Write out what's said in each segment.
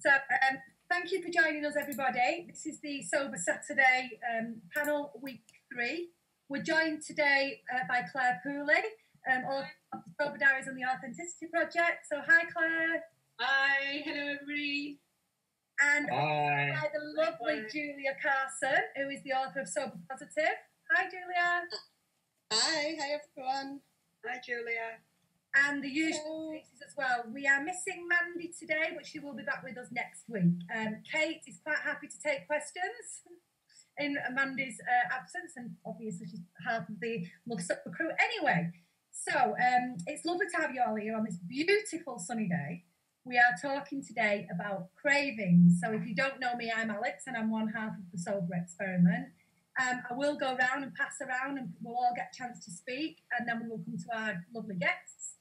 So thank you for joining us, everybody. This is the Sober Saturday panel, week 3. We're joined today by Claire Pooley, author of The Sober Diaries and the Authenticity Project. So hi, Claire. Hi, hello, everybody. And hi. By the lovely Julia Carson, who is the author of Sober Positive. Hi, Julia. Hi, hi, everyone. Hi, Julia. And the usual faces as well. We are missing Mandy today, but she will be back with us next week. Kate is quite happy to take questions in Mandy's absence, and obviously she's half of the Love Sober crew anyway. So it's lovely to have you all here on this beautiful sunny day. We are talking today about cravings. So if you don't know me, I'm Alex, and I'm one half of the Sober Experiment. I will go round and pass around, and we'll all get a chance to speak, and then we will come to our lovely guests.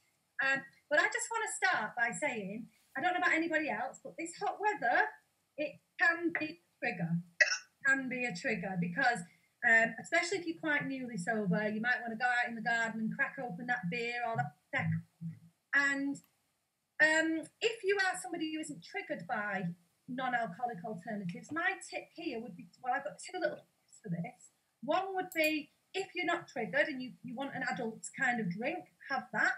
But I just want to start by saying, I don't know about anybody else, but this hot weather, it can be a trigger. It can be a trigger because, especially if you're quite newly sober, you might want to go out in the garden and crack open that beer or that deck. And if you are somebody who isn't triggered by non-alcoholic alternatives, my tip here would be, well, I've got two little tips for this. One would be, if you're not triggered and you want an adult kind of drink, have that.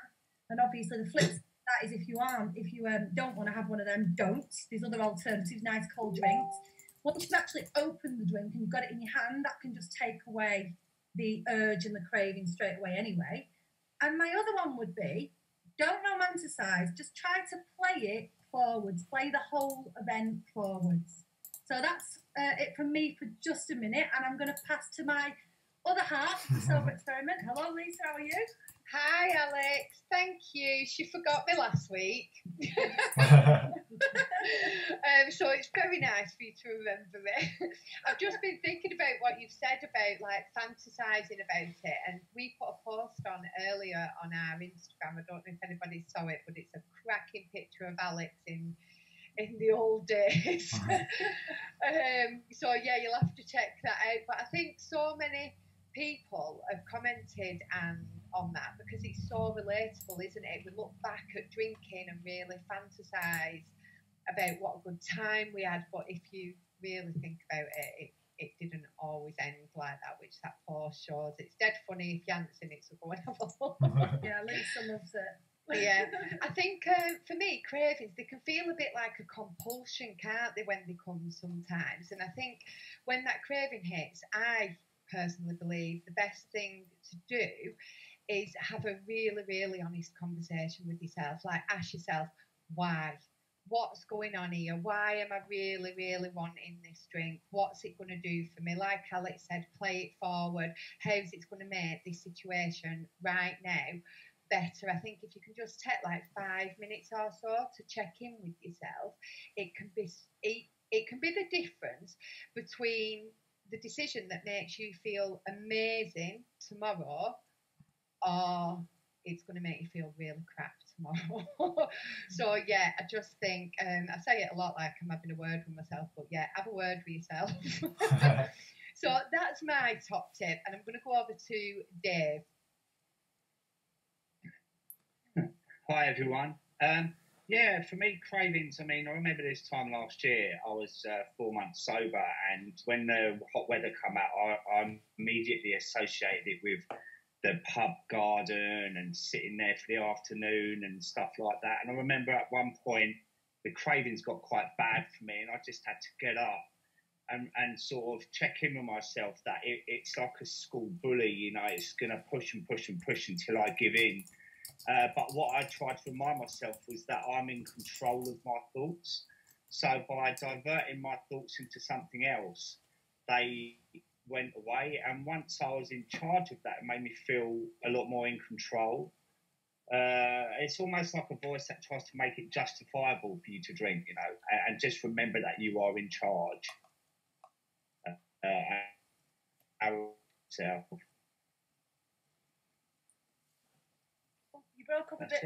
And obviously the flip side of that is if you aren't, if you don't want to have one of them, don't. There's other alternatives, nice cold drinks. Once you've actually opened the drink and you've got it in your hand, that can just take away the urge and the craving straight away anyway. And my other one would be, don't romanticise, just try to play it forwards, play the whole event forwards. So that's it from me for just a minute, and I'm going to pass to my other half of the Sober Experiment. Hello, Lisa, how are you? Hi, Alex. Thank you. She forgot me last week. So it's very nice for you to remember me. I've just been thinking about what you've said about, like, fantasising about it. And we put a post on earlier on our Instagram. I don't know if anybody saw it, but it's a cracking picture of Alex in the old days. So, yeah, you'll have to check that out. But I think so many people have commented and on that because it's so relatable, isn't it? We look back at drinking and really fantasize about what a good time we had, but if you really think about it, it didn't always end like that, which that post shows. It's dead funny if you haven't seen it, so go and have a look. Yeah, Lisa loves it. Yeah, I think for me, cravings, they can feel a bit like a compulsion, can't they, when they come sometimes? And I think when that craving hits, I personally believe the best thing to do is have a really, really honest conversation with yourself. Like, ask yourself, why? What's going on here? Why am I really, really wanting this drink? What's it going to do for me? Like Alex said, play it forward. How's it going to make this situation right now better? I think if you can just take like 5 minutes or so to check in with yourself, it can be the difference between the decision that makes you feel amazing tomorrow, or it's going to make you feel really crap tomorrow. So, yeah, I just think, I say it a lot like I'm having a word with myself, but, yeah, have a word with yourself. So that's my top tip, and I'm going to go over to Dave. Hi, everyone. Yeah, for me, cravings, I mean, I remember this time last year, I was 4 months sober, and when the hot weather came out, I immediately associated it with the pub garden and sitting there for the afternoon and stuff like that. And I remember at one point, the cravings got quite bad for me, and I just had to get up and sort of check in with myself that it's like a school bully, you know, it's going to push and push and push until I give in. But what I tried to remind myself was that I'm in control of my thoughts. So by diverting my thoughts into something else, they went away. And once I was in charge of that, it made me feel a lot more in control. It's almost like a voice that tries to make it justifiable for you to drink, you know, and just remember that you are in charge. Broke up a bit. Who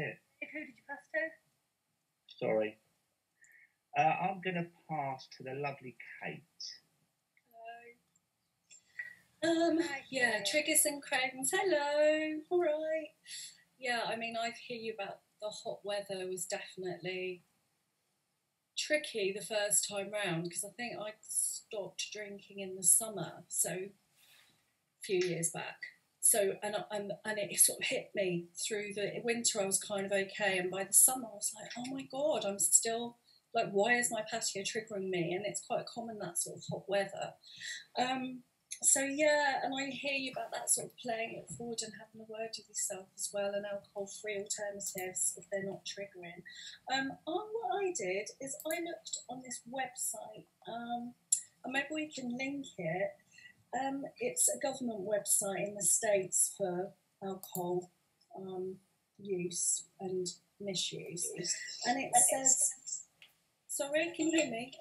did you pass to? Sorry. I'm going to pass to the lovely Kate. Hello. Yeah, triggers and cravings. Hello. All right. Yeah, I mean, I hear you about the hot weather was definitely tricky the first time round because I think I stopped drinking in the summer, so a few years back. So and it sort of hit me through the winter. I was kind of okay, and by the summer I was like, oh my god, I'm still like, why is my patio triggering me? And it's quite common, that sort of hot weather. So yeah, and I hear you about that sort of playing it forward and having a word with yourself as well, and alcohol-free alternatives if they're not triggering. What I did is I looked on this website, and maybe we can link it. It's a government website in the States for alcohol use and misuse, and it says, sorry, can you hear me?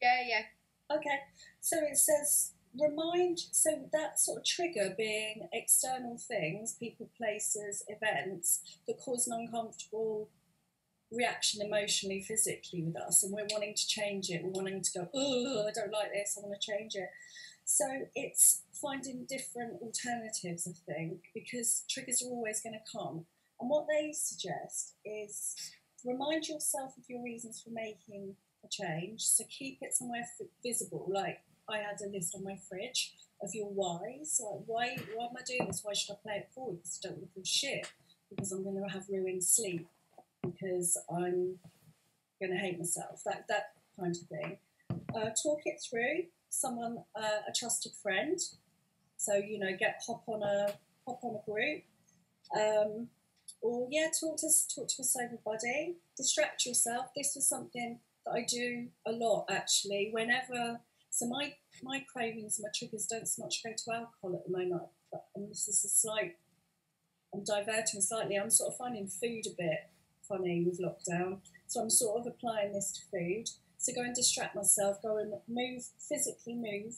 Yeah, yeah. Okay, so it says, remind, so that sort of trigger being external things, people, places, events that cause an uncomfortable reaction emotionally, physically with us, and we're wanting to change it, we're wanting to go, oh, I don't like this, I want to change it. So it's finding different alternatives, I think, because triggers are always going to come. And what they suggest is remind yourself of your reasons for making a change, so keep it somewhere visible. Like I had a list on my fridge of your whys, like why am I doing this, why should I play it forward, because I don't want to do shit, because I'm going to have ruined sleep, because I'm going to hate myself, that kind of thing. Talk it through someone, a trusted friend, so you know, hop on a group, or yeah, talk to a sober buddy. Distract yourself. This is something that I do a lot actually. Whenever, so my cravings, my triggers don't so much go to alcohol at the moment, but, and this is a slight, I'm diverting slightly. I'm sort of finding food a bit funny with lockdown, so I'm sort of applying this to food. So go and distract myself, go and move, physically move,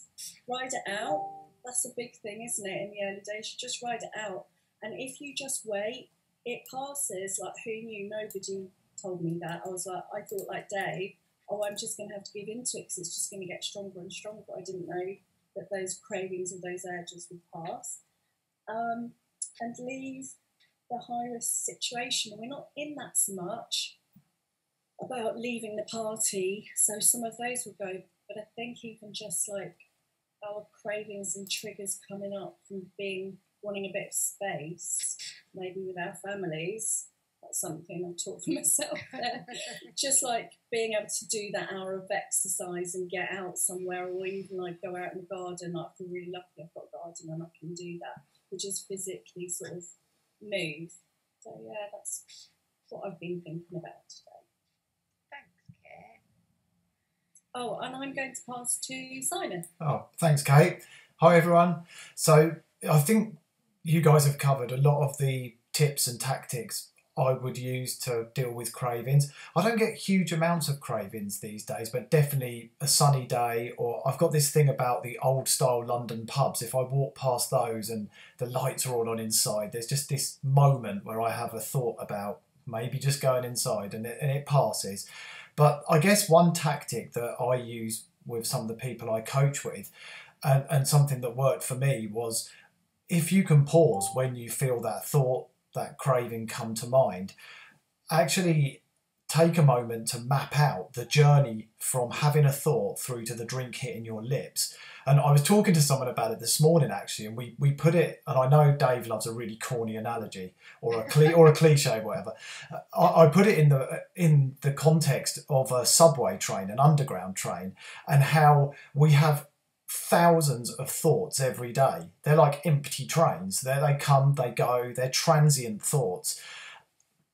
ride it out. That's a big thing, isn't it, in the early days? You just ride it out. And if you just wait, it passes. Like, who knew? Nobody told me that. I was like, I thought like Dave, oh, I'm just going to have to give in to it because it's just going to get stronger and stronger. I didn't know that those cravings or those urges would pass. And leave the high-risk situation. And we're not in that so much about leaving the party, so some of those would go, but I think even just like our cravings and triggers coming up from being, wanting a bit of space, maybe with our families, that's something I've taught for myself there, just like being able to do that hour of exercise and get out somewhere, or even like go out in the garden. I feel really lucky I've got a garden and I can do that, but just physically sort of move. So yeah, that's what I've been thinking about today. Oh, and I'm going to pass to Simon. Oh, thanks, Kate. Hi, everyone. So I think you guys have covered a lot of the tips and tactics I would use to deal with cravings. I don't get huge amounts of cravings these days, but definitely a sunny day, or I've got this thing about the old-style London pubs. If I walk past those and the lights are all on inside, there's just this moment where I have a thought about maybe just going inside, and it passes. But I guess one tactic that I use with some of the people I coach with, and something that worked for me, was if you can pause when you feel that thought, that craving come to mind, actually take a moment to map out the journey from having a thought through to the drink hitting your lips. And I was talking to someone about it this morning, actually, and we put it, and I know Dave loves a really corny analogy or a cliche, whatever. I put it in the context of a subway train, an underground train, and how we have thousands of thoughts every day. They're like empty trains. They come, they go, they're transient thoughts.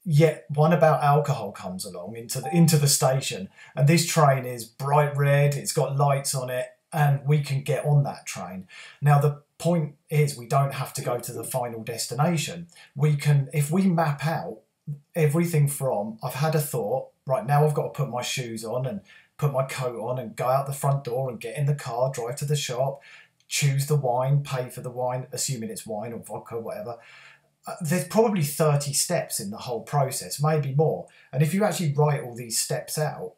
Yet one about alcohol comes along into the station, and this train is bright red, it's got lights on it, and we can get on that train. Now, the point is we don't have to go to the final destination. We can, if we map out everything from, I've had a thought, right now I've got to put my shoes on and put my coat on and go out the front door and get in the car, drive to the shop, choose the wine, pay for the wine, assuming it's wine or vodka, whatever. There's probably 30 steps in the whole process, maybe more. And if you actually write all these steps out,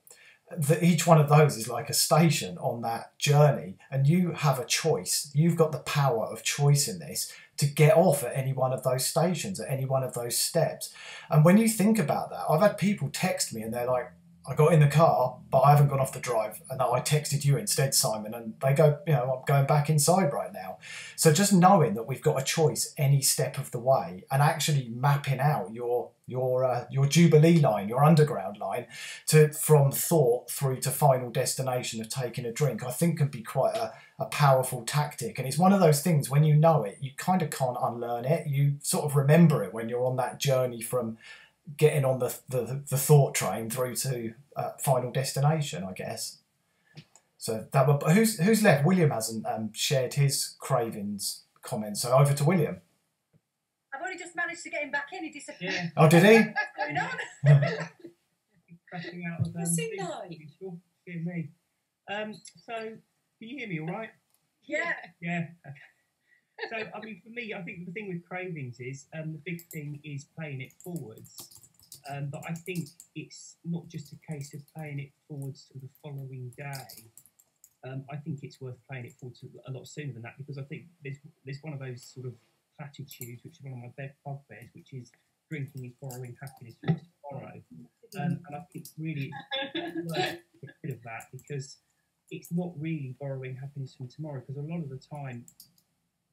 each one of those is like a station on that journey, and you have a choice. You've got the power of choice in this to get off at any one of those stations, at any one of those steps. And when you think about that, I've had people text me and they're like, I got in the car, but I haven't gone off the drive, and I texted you instead, Simon, and they go, you know, I'm going back inside right now. So just knowing that we've got a choice any step of the way, and actually mapping out your Jubilee line, your underground line, to from thought through to final destination of taking a drink, I think can be quite a powerful tactic. And it's one of those things, when you know it, you kind of can't unlearn it. You sort of remember it when you're on that journey from getting on the thought train through to final destination, I guess. So that were, who's left? William hasn't shared his cravings comment, so over to William. I've only just managed to get him back in. He disappeared. Yeah. Oh, did he? What's going on? Crashing out of what's he like? Hear me. So can you hear me all right? Yeah. Yeah. Okay. So, I mean, for me, I think the thing with cravings is the big thing is paying it forwards. But I think it's not just a case of paying it forwards to the following day. I think it's worth paying it forward to a lot sooner than that, because I think there's one of those sort of platitudes, which is one of my bugbears, which is drinking is borrowing happiness from tomorrow. And I think really it's worth getting rid of that, because it's not really borrowing happiness from tomorrow, because a lot of the time,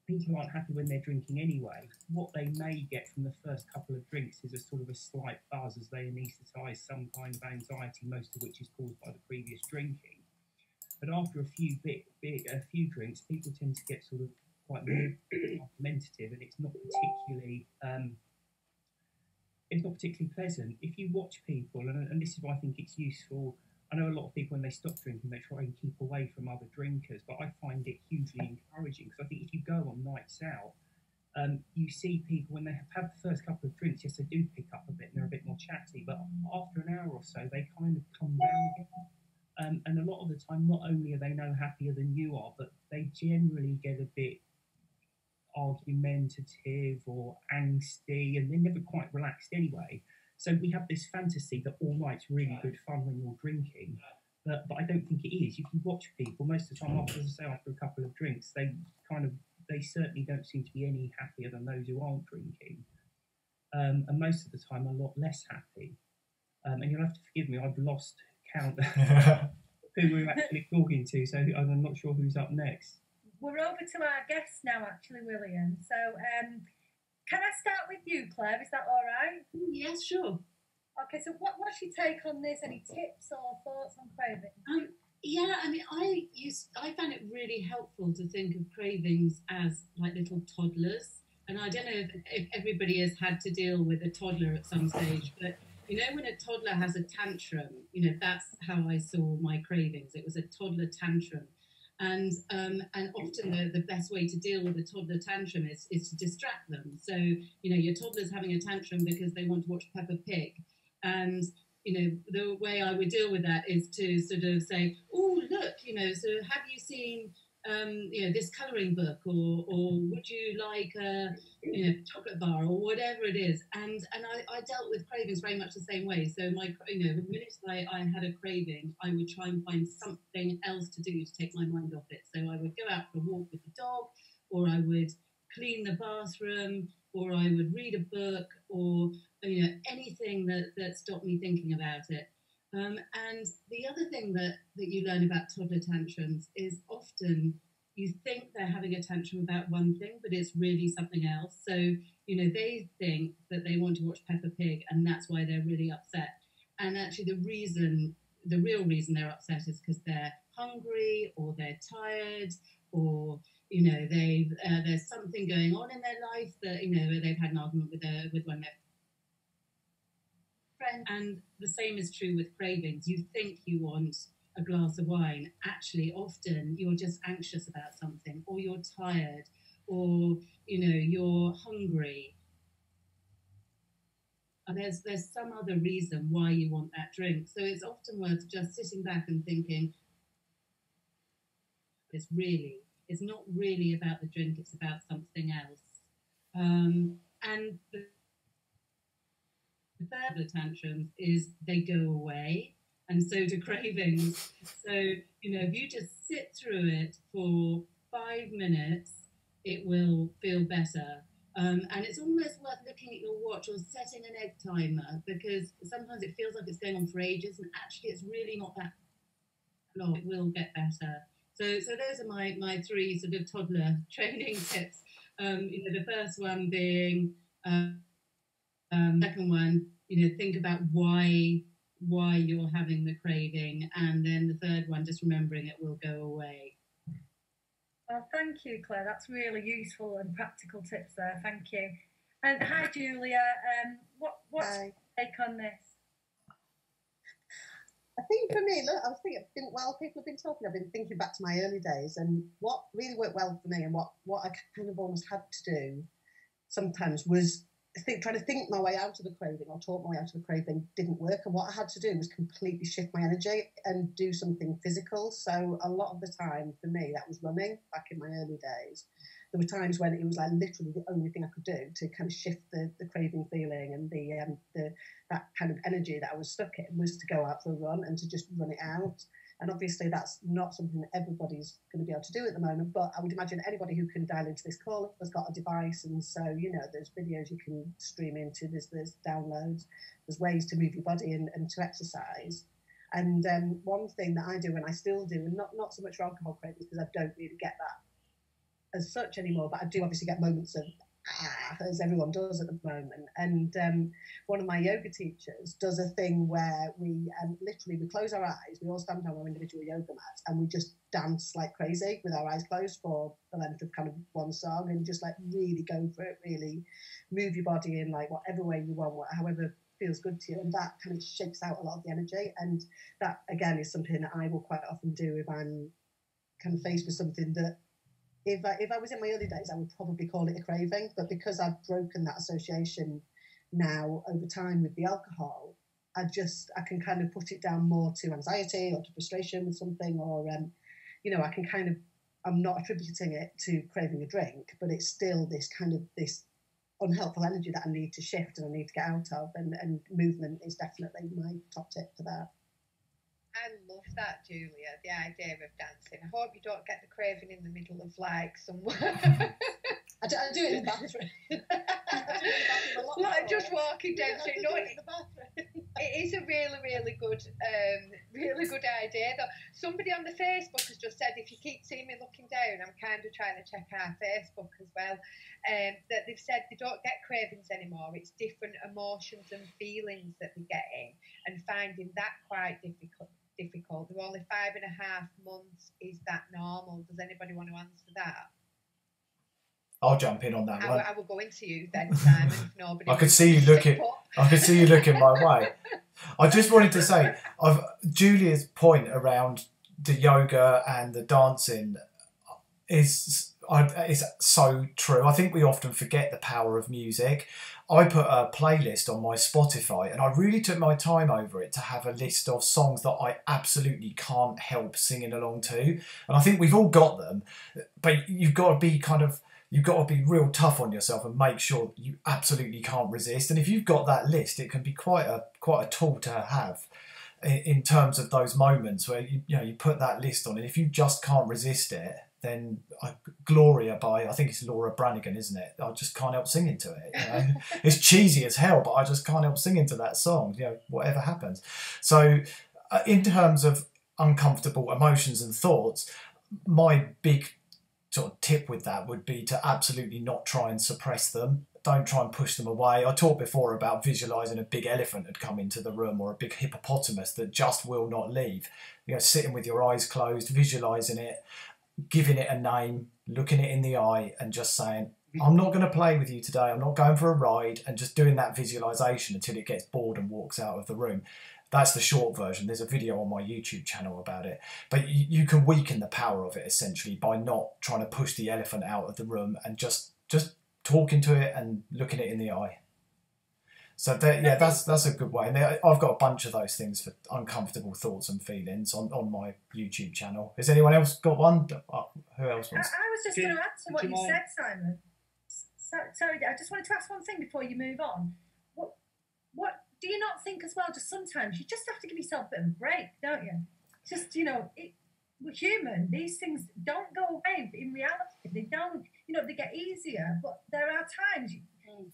people aren't happy when they're drinking anyway. What they may get from the first couple of drinks is a sort of a slight buzz as they anaesthetise some kind of anxiety, most of which is caused by the previous drinking. But after a few drinks, people tend to get sort of quite argumentative, and it's not particularly pleasant. If you watch people, and this is why I think it's useful. I know a lot of people, when they stop drinking, they try and keep away from other drinkers, but I find it hugely encouraging, because I think if you go on nights out, you see people, when they have had the first couple of drinks, yes, they do pick up a bit and they're a bit more chatty, but after an hour or so, they kind of come down again. And a lot of the time, not only are they no happier than you are, but they generally get a bit argumentative or angsty, and they're never quite relaxed anyway. So we have this fantasy that all night's really good fun when you're drinking, but I don't think it is. If you watch people, most of the time, after, as I say, after a couple of drinks, they certainly don't seem to be any happier than those who aren't drinking, and most of the time a lot less happy. And you'll have to forgive me, I've lost count who we're actually talking to, so I'm not sure who's up next. We're over to our guests now, actually, William. So. Can I start with you, Claire? Is that all right? Yes, sure. Okay, so what's your take on this? Any tips or thoughts on cravings? Yeah, I mean, I found it really helpful to think of cravings as like little toddlers. And I don't know if everybody has had to deal with a toddler at some stage, but you know, when a toddler has a tantrum, you know, that's how I saw my cravings. It was a toddler tantrum. And often the best way to deal with a toddler tantrum is to distract them. So, you know, your toddler's having a tantrum because they want to watch Peppa Pig. And, you know, the way I would deal with that is to sort of say, oh, look, you know, so have you seen, you know, this colouring book, or would you like a, you know, chocolate bar, or whatever it is. And I dealt with cravings very much the same way. So my, you know, the minute I had a craving, I would try and find something else to do to take my mind off it. So I would go out for a walk with the dog, or I would clean the bathroom, or I would read a book, or, you know, anything that stopped me thinking about it. And the other thing that you learn about toddler tantrums is often you think they're having a tantrum about one thing, but it's really something else. So, you know, they think that they want to watch Peppa Pig, and that's why they're really upset. And actually the real reason they're upset is because they're hungry, or they're tired, or, you know, there's something going on in their life that, you know, they've had an argument with one of their friends. And the same is true with cravings. You think you want a glass of wine. Actually, often you're just anxious about something, or you're tired, or, you know, you're hungry. And there's some other reason why you want that drink. So it's often worth just sitting back and thinking, it's not really about the drink, it's about something else. And the third tantrum is they go away. And so do cravings. So, you know, if you just sit through it for 5 minutes, it will feel better. And it's almost worth looking at your watch or setting an egg timer, because sometimes it feels like it's going on for ages, and actually it's really not that long. It will get better. So those are my three sort of toddler training tips. The first one being, second one, think about why you're having the craving, and then the third one, just remembering it will go away. Well, thank you, Claire. That's really useful and practical tips there. Thank you. And hi, Julia. What's your take on this? I think for me, look, I was thinking, while people have been talking, I've been thinking back to my early days and what really worked well for me, and what I kind of almost had to do sometimes was trying to think my way out of the craving or talk my way out of the craving didn't work. And what I had to do was completely shift my energy and do something physical. So a lot of the time for me, that was running back in my early days. There were times when it was like literally the only thing I could do to kind of shift the craving feeling and that kind of energy that I was stuck in, was to go out for a run and to just run it out. And obviously that's not something that everybody's going to be able to do at the moment, but I would imagine anybody who can dial into this call has got a device, and so, there's videos you can stream into, there's downloads, there's ways to move your body and to exercise. And one thing that I do, and I still do, and not so much for alcohol cravings, because I don't really get that as such anymore, but I do obviously get moments of, as everyone does at the moment. And one of my yoga teachers does a thing where we close our eyes, we all stand on our individual yoga mats, and we just dance like crazy with our eyes closed for the length of kind of one song, and just like really go for it, really move your body in like whatever way you want, however feels good to you. And that kind of shakes out a lot of the energy, and that again is something that I will quite often do if I'm kind of faced with something that, If I was in my early days, I would probably call it a craving. But because I've broken that association now over time with the alcohol, I can kind of put it down more to anxiety or to frustration with something, or, I can kind of, I'm not attributing it to craving a drink, but it's still this unhelpful energy that I need to shift and I need to get out of. And movement is definitely my top tip for that. I love that, Julia, the idea of dancing. I hope you don't get the craving in the middle of, like, somewhere. I do it in the bathroom. Like just walking down. It is a really, really good, idea. Though somebody on the Facebook has just said, if you keep seeing me looking down, I'm kind of trying to check our Facebook as well. That they've said they don't get cravings anymore. It's different emotions and feelings that they're getting, and finding that quite difficult. They're only 5.5 months. Is that normal? Does anybody want to answer that? I'll jump in on that one. I will go into you then, Simon. If nobody I could see you looking my way. I just wanted to say, Julia's point around the yoga and the dancing is so true. I think we often forget the power of music. I put a playlist on my Spotify, and I really took my time over it to have a list of songs that I absolutely can't help singing along to. And I think we've all got them, but you've got to be real tough on yourself and make sure you absolutely can't resist. And if you've got that list, it can be quite a tool to have in terms of those moments where you put that list on, and if you just can't resist it, then Gloria by, I think it's Laura Branigan, isn't it? I just can't help singing to it. It's cheesy as hell, but I just can't help singing to that song, whatever happens. So in terms of uncomfortable emotions and thoughts, my big sort of tip with that would be to absolutely not try and suppress them. Don't try and push them away. I talked before about visualising a big elephant had come into the room, or a big hippopotamus that just will not leave. Sitting with your eyes closed, visualising it, giving it a name, looking it in the eye and just saying, I'm not going to play with you today, I'm not going for a ride, and just doing that visualisation until it gets bored and walks out of the room. That's the short version. There's a video on my YouTube channel about it. But you can weaken the power of it, essentially, by not trying to push the elephant out of the room and just talking to it and looking it in the eye. So, that's a good way. And I've got a bunch of those things for uncomfortable thoughts and feelings on my YouTube channel. Has anyone else got one? Who else wants? I was just going to add to what you said, Simon. Sorry, I just wanted to ask one thing before you move on. What? Do you not think as well, just sometimes you just have to give yourself a bit of a break, don't you? Just, we're human. These things don't go away in reality. They don't, you know, they get easier. But there are times you're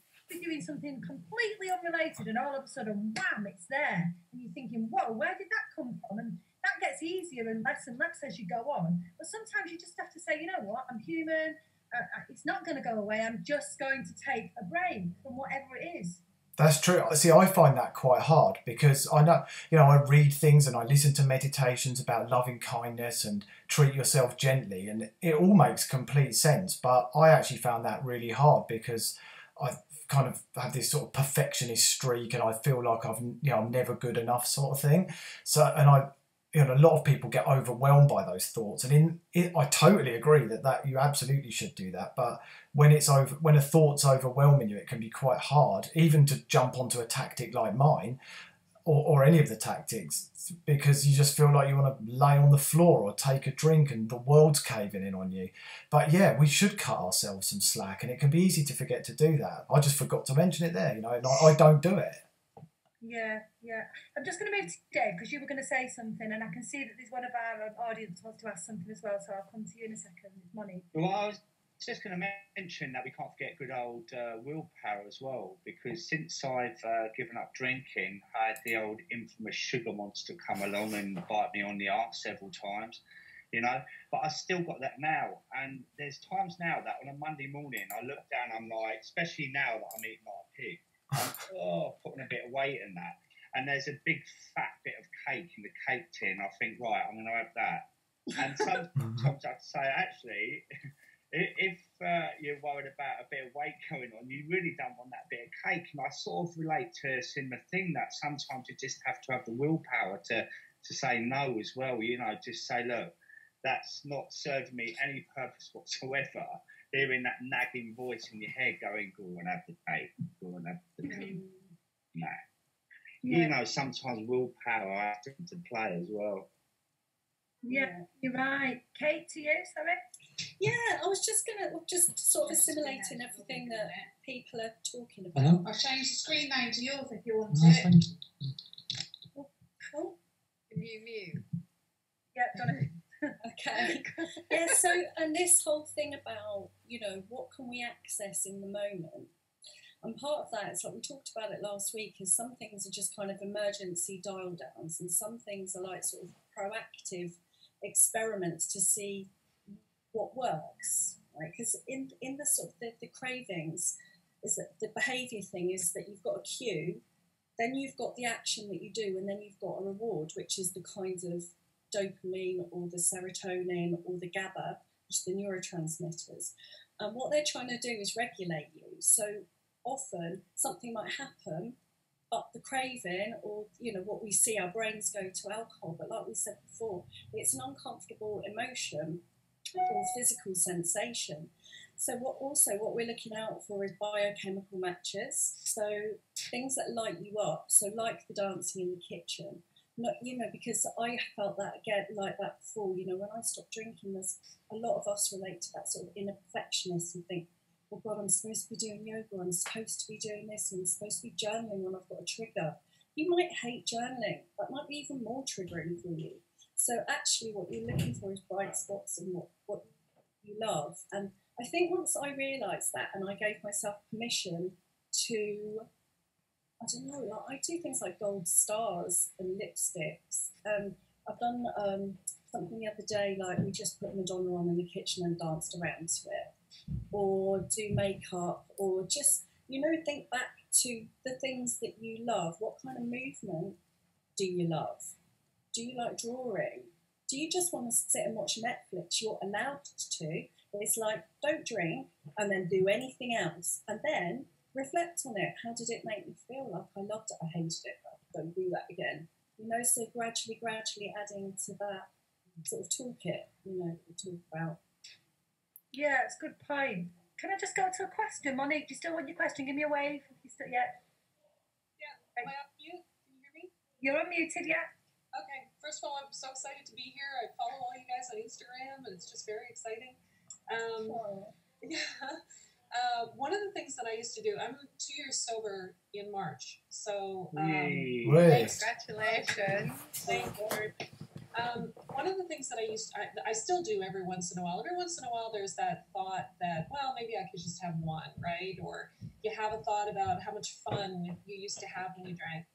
doing something completely unrelated and all of a sudden, wham, it's there. And you're thinking, whoa, where did that come from? And that gets easier and less as you go on. But sometimes you just have to say, you know what, I'm human. It's not going to go away. I'm just going to take a break from whatever it is. That's true. See, I find that quite hard because I know, you know, I read things and I listen to meditations about loving kindness and treat yourself gently, and it all makes complete sense. But I actually found that really hard because I kind of have this sort of perfectionist streak, and I feel like I've, you know, I'm never good enough sort of thing. So, and I, you know, a lot of people get overwhelmed by those thoughts, and in it, I totally agree that you absolutely should do that. But when it's over, when a thought's overwhelming you, it can be quite hard, even to jump onto a tactic like mine, or any of the tactics, because you just feel like you want to lay on the floor or take a drink, and the world's caving in on you. But yeah, we should cut ourselves some slack, and it can be easy to forget to do that. I just forgot to mention it there, you know, and I don't do it. Yeah, yeah. I'm just going to move to Dave because you were going to say something, and I can see that there's one of our audience wants to ask something as well, so I'll come to you in a second, Monique. Well, I was just going to mention that we can't forget good old willpower as well, because since I've given up drinking, I had the old infamous sugar monster come along and bite me on the arse several times, you know, but I still got that now. And there's times now that on a Monday morning I look down, I'm like, especially now that I'm eating like a pig, oh, putting a bit of weight in that, and there's a big fat bit of cake in the cake tin. I think, right, I'm going to have that. And sometimes I say, actually, if you're worried about a bit of weight going on, you really don't want that bit of cake. And I sort of relate to a similar thing that sometimes you just have to have the willpower to say no as well. You know, just say, look, that's not serving me any purpose whatsoever. Hearing that nagging voice in your head going, go and have the cake, go and have the cake. No. Yeah. You know, sometimes willpower has to play as well. Yeah, you're right. Kate, to you, sorry? Yeah, I was just going to, just sort of assimilating everything that people are talking about. Uh-huh. I'll change the screen name to yours if you want to. Oh, cool. The new view. Yeah, done it. Okay. Yeah, so, and this whole thing about, you know, what can we access in the moment? And part of that, it's like we talked about it last week, is some things are just kind of emergency dial downs, and some things are like sort of proactive experiments to see what works, right? Because in the sort of the cravings, is that the behaviour thing is that you've got a cue, then you've got the action that you do, and then you've got a reward, which is the kind of dopamine or the serotonin or the GABA, which are the neurotransmitters. And what they're trying to do is regulate you. So often something might happen, up the craving, or, you know, what we see, our brains go to alcohol. But like we said before, it's an uncomfortable emotion or physical sensation. So what we're looking out for is biochemical matches. So things that light you up. So like the dancing in the kitchen. Not, you know, because I felt that again, like that before, you know, when I stopped drinking, there's a lot of us relate to that sort of inner perfectionist and think, oh God, I'm supposed to be doing yoga, I'm supposed to be doing this, and I'm supposed to be journaling when I've got a trigger. You might hate journaling, that might be even more triggering for you. So actually what you're looking for is bright spots and what you love. And I think once I realised that, and I gave myself permission to, I don't know, like I do things like gold stars and lipsticks. I've done something the other day, like we just put Madonna on in the kitchen and danced around to it, or do makeup, or just, you know, think back to the things that you love. What kind of movement do you love? Do you like drawing? Do you just want to sit and watch Netflix? You're allowed to. It's like, don't drink and then do anything else. And then reflect on it. How did it make me feel? Like, I loved it, I hated it, but don't do that again. You know, so gradually adding to that sort of toolkit, you know, we talk about. Yeah, it's a good point. Can I just go to a question, Monique? Do you still want your question? Give me a wave. You still, yeah. Yeah, am I on mute? Can you hear me? You're unmuted, yeah. Okay, first of all, I'm so excited to be here. I follow all you guys on Instagram, and it's just very exciting. Yeah. One of the things that I used to do, I'm 2 years sober in March, so congratulations. Thank you. One of the things that I still do every once in a while. Every once in a while, there's that thought that, well, maybe I could just have one, right? Or you have a thought about how much fun you used to have when you drank.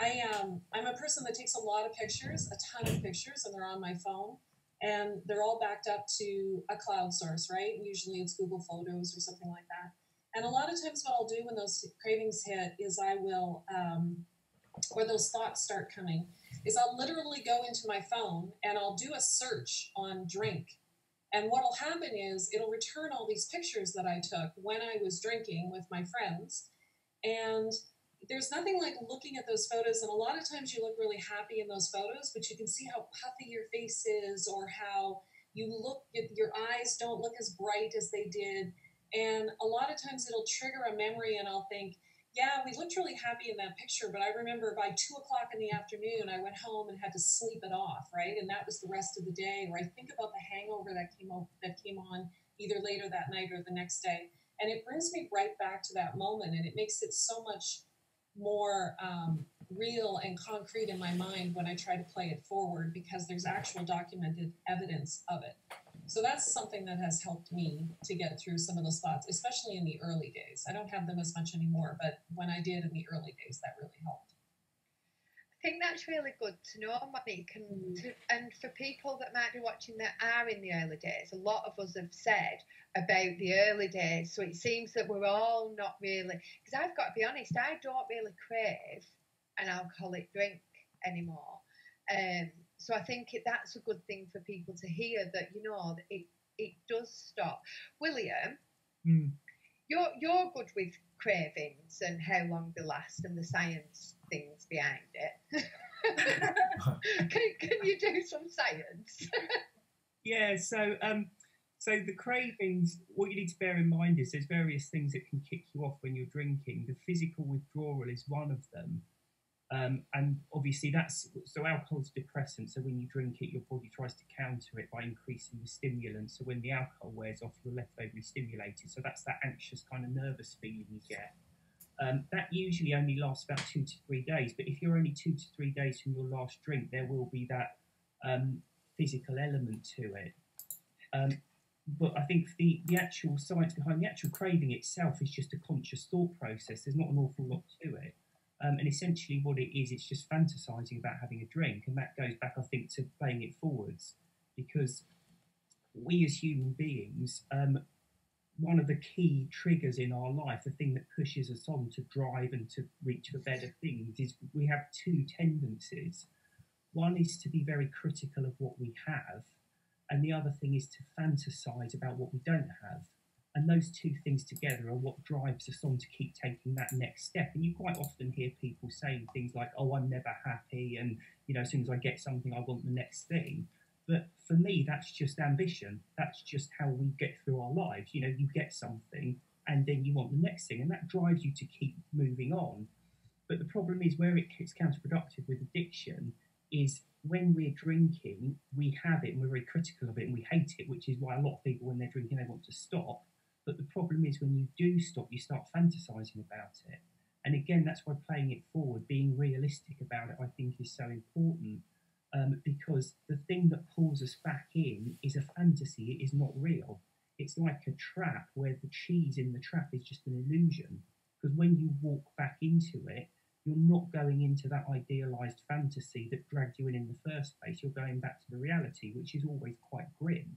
I'm a person that takes a lot of pictures, a ton of pictures, and they're on my phone, and they're all backed up to a cloud source, right? Usually it's Google Photos or something like that. And a lot of times what I'll do when those cravings hit is I will, or those thoughts start coming, is I'll literally go into my phone and I'll do a search on drink. And what'll happen is it'll return all these pictures that I took when I was drinking with my friends. And there's nothing like looking at those photos, and a lot of times you look really happy in those photos, but you can see how puffy your face is or how you look, your eyes don't look as bright as they did. And a lot of times it'll trigger a memory, and I'll think, yeah, we looked really happy in that picture, but I remember by 2 o'clock in the afternoon, I went home and had to sleep it off, right? And that was the rest of the day. Or I think about the hangover that came on either later that night or the next day. And it brings me right back to that moment, and it makes it so much more real and concrete in my mind when I try to play it forward, because there's actual documented evidence of it. So that's something that has helped me to get through some of those thoughts, especially in the early days. I don't have them as much anymore, but when I did in the early days, that really helped. I think that's really good to know, Monique. And, and for people that might be watching that are in the early days, a lot of us have said about the early days, so it seems that we're all not really, because I've got to be honest, I don't really crave an alcoholic drink anymore. So I think that's a good thing for people to hear, that, you know, it does stop. William, you're good with cravings and how long they last and the science things behind it. Can you do some science? Yeah, so the cravings, what you need to bear in mind is there's various things that can kick you off when you're drinking. The physical withdrawal is one of them. And obviously so alcohol's a depressant, so when you drink it, your body tries to counter it by increasing the stimulant. So when the alcohol wears off, you're left overly stimulated. So that's that anxious kind of nervous feeling you get. That usually only lasts about 2 to 3 days, but if you're only 2 to 3 days from your last drink, there will be that physical element to it. But I think the actual science behind the actual craving itself is just a conscious thought process. There's not an awful lot to it. And essentially what it is, it's just fantasising about having a drink. And that goes back, I think, to playing it forwards, because we as human beings, one of the key triggers in our life, the thing that pushes us on to drive and to reach for better things, is we have two tendencies. One is to be very critical of what we have, and the other thing is to fantasise about what we don't have. And those two things together are what drives us on to keep taking that next step. And you quite often hear people saying things like, oh, I'm never happy, and, you know, as soon as I get something, I want the next thing. But for me, that's just ambition. That's just how we get through our lives. You know, you get something and then you want the next thing, and that drives you to keep moving on. But the problem is where it gets counterproductive with addiction is when we're drinking, we have it and we're very critical of it and we hate it, which is why a lot of people, when they're drinking, they want to stop. But the problem is when you do stop, you start fantasizing about it. And again, that's why playing it forward, being realistic about it, I think is so important. Because the thing that pulls us back in is a fantasy, it is not real. It's like a trap where the cheese in the trap is just an illusion. Because when you walk back into it, you're not going into that idealised fantasy that dragged you in the first place. You're going back to the reality, which is always quite grim.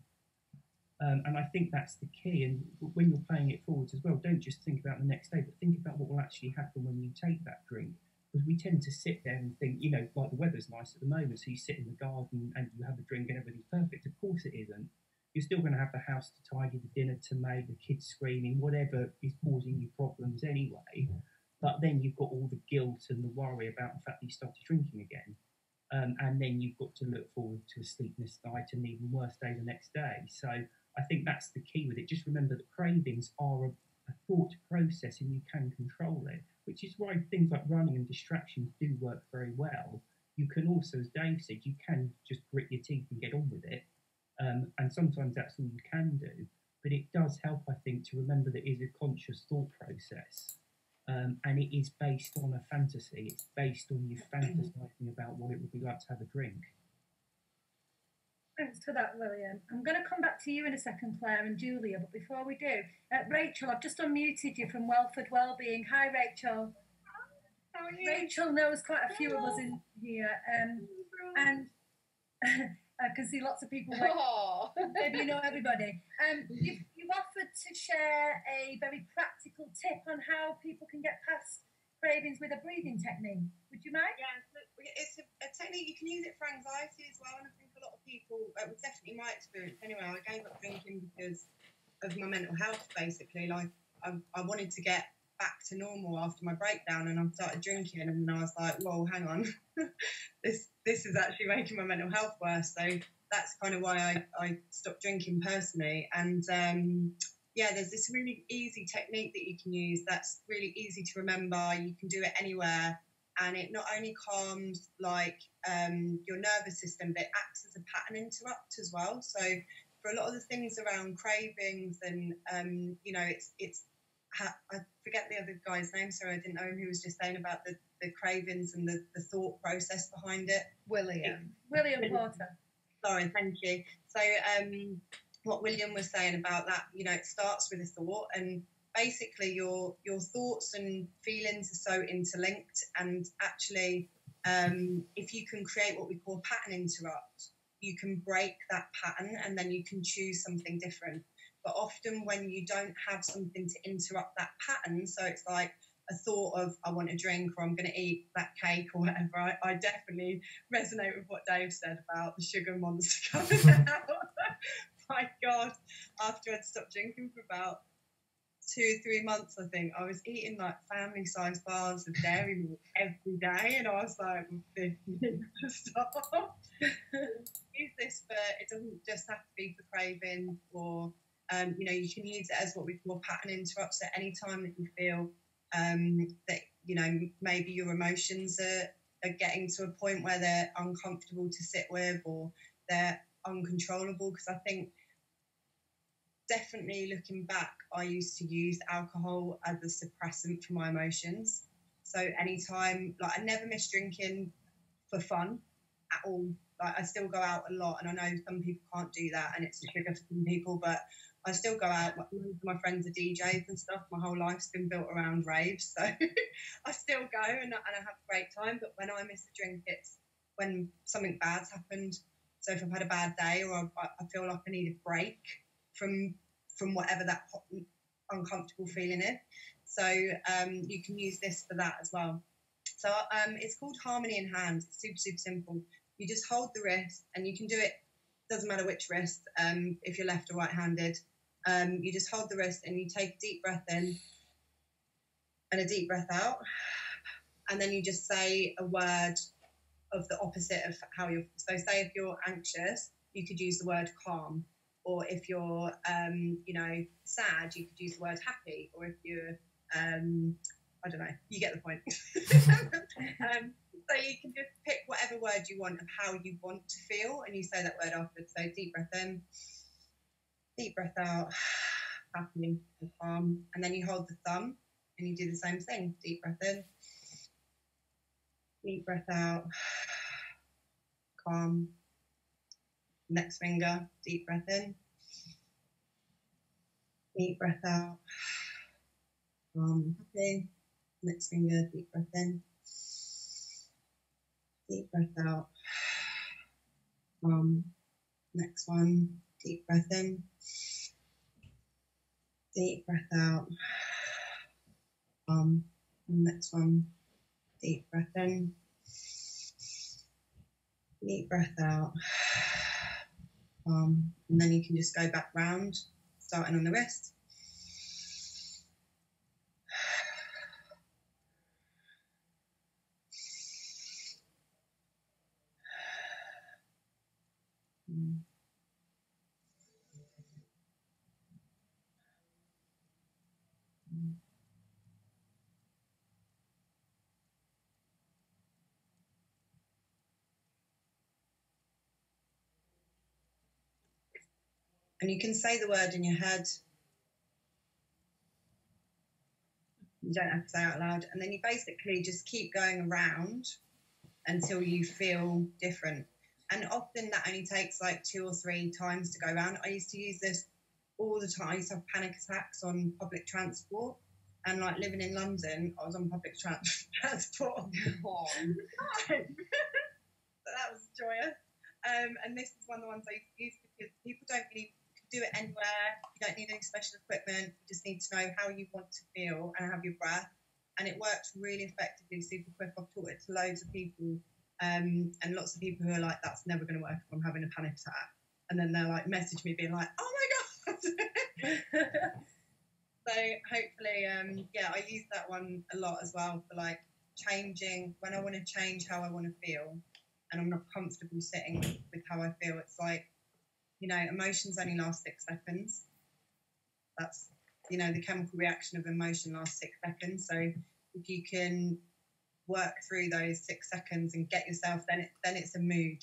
And I think that's the key. And when you're playing it forwards as well, don't just think about the next day, but think about what will actually happen when you take that drink. Because we tend to sit there and think, you know, like the weather's nice at the moment, so you sit in the garden and you have a drink and everything's perfect. Of course it isn't. You're still going to have the house to tidy, the dinner to make, the kids screaming, whatever is causing you problems anyway. But then you've got all the guilt and the worry about the fact that you started drinking again. And then you've got to look forward to a sleepless night and an even worse day the next day. So I think that's the key with it. Just remember that cravings are a thought process and you can control it, which is why things like running and distractions do work very well. You can also, as Dave said, you can just grit your teeth and get on with it. And sometimes that's all you can do. But it does help, I think, to remember that it is a conscious thought process. And it is based on a fantasy. It's based on you fantasizing about what it would be like to have a drink. Thanks for that, William. I'm going to come back to you in a second, Claire and Julia, but before we do, Rachel, I've just unmuted you from Welford Wellbeing. Hi, Rachel. How are you? Rachel knows quite a few of us in here, and I can see lots of people. Maybe you know everybody. You've offered to share a very practical tip on how people can get past cravings with a breathing technique. Would you mind? Yeah, it's a technique. You can use it for anxiety as well, and I think a lot of people, it was definitely my experience anyway, I gave up drinking because of my mental health, basically. Like, I wanted to get back to normal after my breakdown, and I started drinking, and I was like, whoa, hang on, this is actually making my mental health worse. So that's kind of why I stopped drinking personally. And yeah, there's this really easy technique that you can use that's really easy to remember. You can do it anywhere, and it not only calms like your nervous system, but it acts as a pattern interrupt as well. So for a lot of the things around cravings and you know, it's I forget the other guy's name, so I didn't know him, who was just saying about the cravings and the thought process behind it. William Porter. Sorry, thank you. So what William was saying about that, you know, it starts with a thought, and basically your thoughts and feelings are so interlinked, and actually if you can create what we call pattern interrupt, you can break that pattern and then you can choose something different. But often when you don't have something to interrupt that pattern, so it's like a thought of I want a drink or I'm going to eat that cake or whatever, I definitely resonate with what Dave said about the sugar monster coming out. My God, after I'd stopped drinking for about 2-3 months, I think, I was eating like family-sized bars of dairy milk every day, and I was like, this needs to stop. Use this for, it doesn't just have to be for craving, or you know, you can use it as what we call pattern interrupts. At any time that you feel that, you know, maybe your emotions are getting to a point where they're uncomfortable to sit with, or they're uncontrollable. Because I think, definitely looking back, I used to use alcohol as a suppressant for my emotions. So anytime, like, I never miss drinking for fun at all. Like, I still go out a lot, and I know some people can't do that, and it's a trigger for some people, but I still go out. My friends are DJs and stuff. My whole life's been built around raves, so I still go and I have a great time. But when I miss a drink, it's when something bad's happened. So if I've had a bad day, or I feel like I need a break from whatever that hot, uncomfortable feeling is. So you can use this for that as well. So it's called Harmony in Hand. It's super, super simple. You just hold the wrist, and you can do it, doesn't matter which wrist, if you're left or right-handed. You just hold the wrist, and you take a deep breath in and a deep breath out, and then you just say a word of the opposite of how you're... So say if you're anxious, you could use the word calm, or if you're, you know, sad, you could use the word happy, or if you're... I don't know, you get the point. So you can just pick whatever word you want of how you want to feel, and you say that word afterwards. So deep breath in, deep breath out, happy and calm. And then you hold the thumb and you do the same thing. Deep breath in, deep breath out, calm. Next finger, deep breath in, deep breath out, calm, happy. Next finger, deep breath in, deep breath out, next one, deep breath in, deep breath out, next one, deep breath in, deep breath out, and then you can just go back round, starting on the wrist. And you can say the word in your head. You don't have to say it out loud. And then you basically just keep going around until you feel different. And often that only takes like 2 or 3 times to go around. I used to use this all the time. I used to have panic attacks on public transport. And like living in London, I was on public transport all the time. So that was joyous. And this is one of the ones I use because people don't really do it anywhere. You don't need any special equipment. You just need to know how you want to feel and have your breath. And it works really effectively, super quick. I've taught it to loads of people. And lots of people who are like, that's never going to work if I'm having a panic attack. And then they're like, message me being like, oh my God. So hopefully, I use that one a lot as well for like changing, when I want to change how I want to feel and I'm not comfortable sitting with how I feel. It's like, you know, emotions only last 6 seconds. That's, you know, the chemical reaction of emotion lasts 6 seconds. So if you can work through those 6 seconds and get yourself, then it's a mood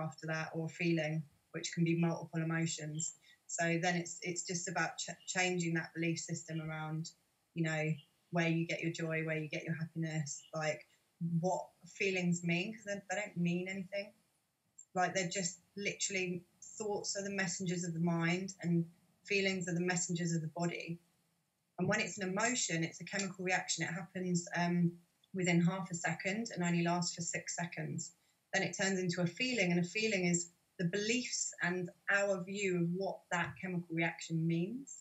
after that, or feeling, which can be multiple emotions. So then it's just about changing that belief system around, you know, where you get your joy, where you get your happiness, like what feelings mean, because they don't mean anything. Like they're just literally, thoughts are the messengers of the mind and feelings are the messengers of the body. And when it's an emotion, it's a chemical reaction. It happens within half a second and only lasts for 6 seconds. Then it turns into a feeling, and a feeling is the beliefs and our view of what that chemical reaction means.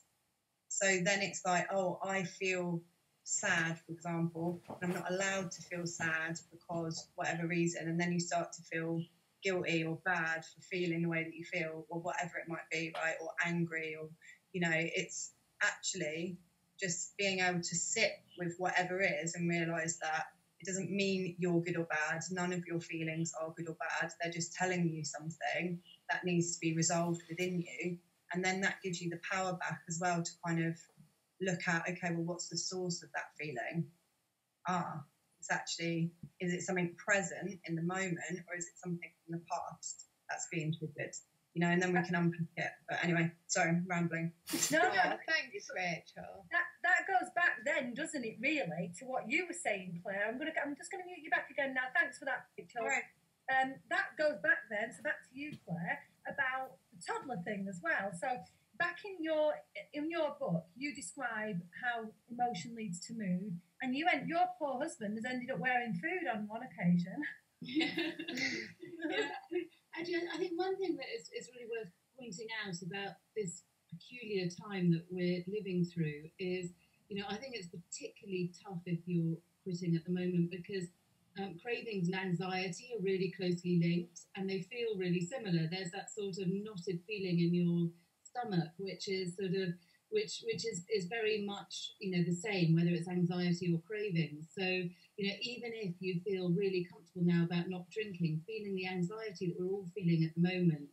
So then it's like, oh, I feel sad, for example, and I'm not allowed to feel sad because whatever reason. And then you start to feel guilty or bad for feeling the way that you feel, or whatever it might be, right? Or angry, or, you know, it's actually just being able to sit with whatever is and realise that it doesn't mean you're good or bad. None of your feelings are good or bad. They're just telling you something that needs to be resolved within you. And then that gives you the power back as well to kind of look at, okay, well, what's the source of that feeling? It's actually, is it something present in the moment, or is it something from the past that's being triggered? You know, and then we can unpick it. But anyway, sorry, I'm rambling. No, thanks, Rachel. That goes back then, doesn't it, really, to what you were saying, Claire. I'm just going to mute you back again now. Thanks for that, Rachel. All right. That goes back then, so back to you, Claire, about the toddler thing as well. So back in your book, you describe how emotion leads to mood, and your poor husband has ended up wearing food on one occasion. Actually, I think one thing that is really worth pointing out about this peculiar time that we're living through is, you know, I think it's particularly tough if you're quitting at the moment, because cravings and anxiety are really closely linked, and they feel really similar. There's that sort of knotted feeling in your stomach, which is sort of which is very much, you know, the same, whether it's anxiety or cravings. So, you know, even if you feel really comfortable now about not drinking, feeling the anxiety that we're all feeling at the moment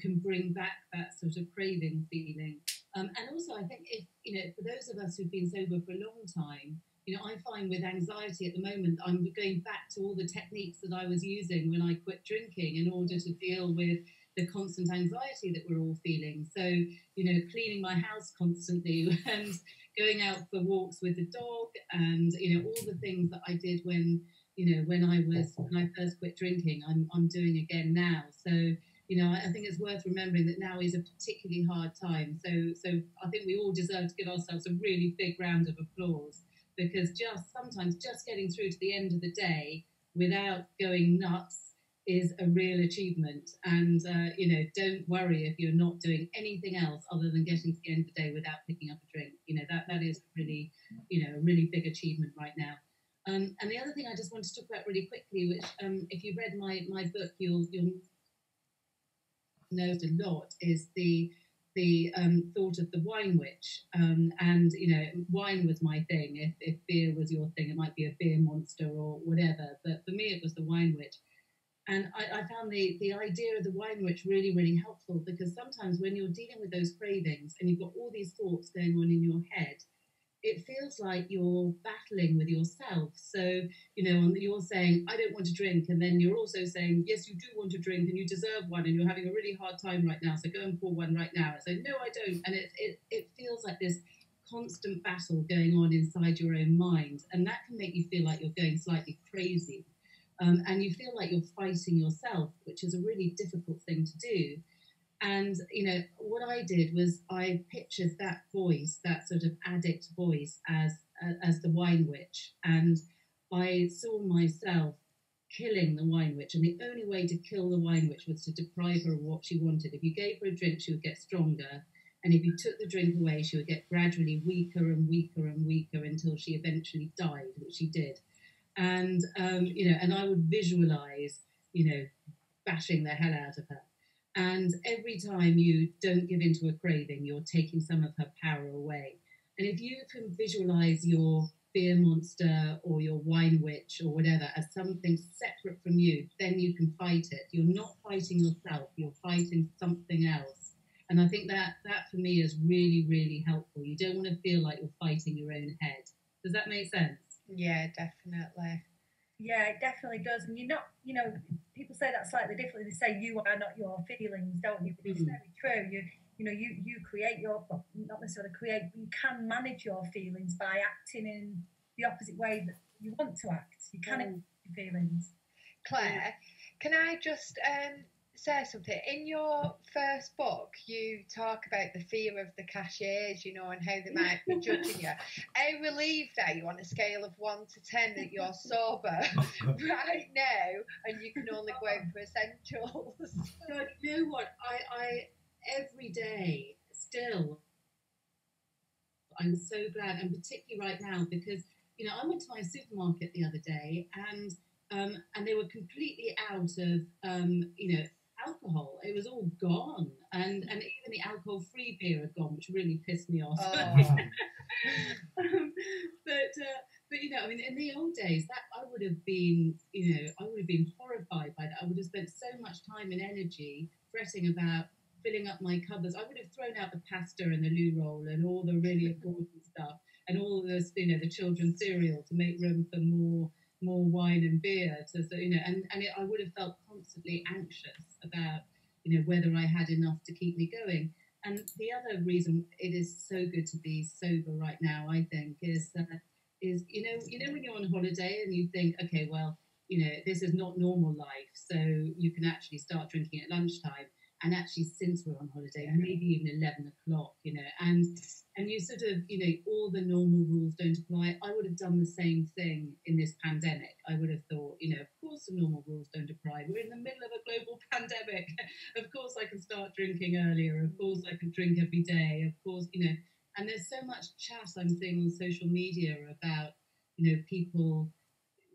can bring back that sort of craving feeling. And also, I think if, you know, for those of us who've been sober for a long time, you know, I find with anxiety at the moment, I'm going back to all the techniques that I was using when I quit drinking in order to deal with the constant anxiety that we're all feeling. So, you know, cleaning my house constantly and going out for walks with the dog, and, you know, all the things that I did when I first quit drinking, I'm doing again now. So, you know, I think it's worth remembering that now is a particularly hard time. So I think we all deserve to give ourselves a really big round of applause, because just sometimes just getting through to the end of the day without going nuts is a real achievement. And, you know, don't worry if you're not doing anything else other than getting to the end of the day without picking up a drink. You know, that is really, you know, a really big achievement right now. And the other thing I just want to talk about really quickly, which if you read my book, you'll know a lot, is the thought of the wine witch. And, you know, wine was my thing. If beer was your thing, it might be a beer monster or whatever. But for me, it was the wine witch. And I found the idea of the wine witch really, really helpful, because sometimes when you're dealing with those cravings and you've got all these thoughts going on in your head, it feels like you're battling with yourself. So, you know, you're saying, I don't want to drink. And then you're also saying, yes, you do want to drink and you deserve one, and you're having a really hard time right now, so go and pour one right now. And say, no, I don't. And it feels like this constant battle going on inside your own mind. And that can make you feel like you're going slightly crazy. and you feel like you're fighting yourself, which is a really difficult thing to do. And, you know, what I did was I pictured that voice, that sort of addict voice, as the wine witch. And I saw myself killing the wine witch. And the only way to kill the wine witch was to deprive her of what she wanted. If you gave her a drink, she would get stronger. And if you took the drink away, she would get gradually weaker and weaker and weaker until she eventually died, which she did. And, you know, and I would visualize, you know, bashing the hell out of her. And every time you don't give into a craving, you're taking some of her power away. And if you can visualize your beer monster or your wine witch or whatever as something separate from you, then you can fight it. You're not fighting yourself, you're fighting something else. And I think that for me is really, really helpful. You don't want to feel like you're fighting your own head. Does that make sense? Yeah, definitely. Yeah, it definitely does. And you're not, you know, people say that slightly differently. They say you are not your feelings, don't you? But it's very true. You know, you create your, not necessarily create, but you can manage your feelings by acting in the opposite way that you want to act. You can manage your feelings. Claire, can I just say something? In your first book, you talk about the fear of the cashiers, you know, and how they might be judging you. How relieved are you on a scale of 1 to 10 that you're sober right now and you can only go out for essentials? God, you know what? I every day still, I'm so glad, and particularly right now, because, you know, I went to my supermarket the other day and they were completely out of, you know, alcohol. It was all gone, and even the alcohol-free beer had gone, which really pissed me off. Oh. But you know, I mean, in the old days, that I would have been horrified by that. I would have spent so much time and energy fretting about filling up my cupboards. I would have thrown out the pasta and the loo roll and all the really important stuff, and all this, you know, the children's cereal to make room for more wine and beer, so you know, and I would have felt constantly anxious about, you know, whether I had enough to keep me going. And the other reason it is so good to be sober right now, I think, is that you know when you're on holiday and you think, okay, well, you know, this is not normal life, so you can actually start drinking at lunchtime, and actually since we're on holiday, maybe even 11 o'clock, you know, and you sort of, you know, all the normal rules don't apply. I would have done the same thing in this pandemic. I would have thought, you know, of course the normal rules don't apply. We're in the middle of a global pandemic. Of course I can start drinking earlier. Of course I can drink every day. Of course, you know, and there's so much chat I'm seeing on social media about, you know, people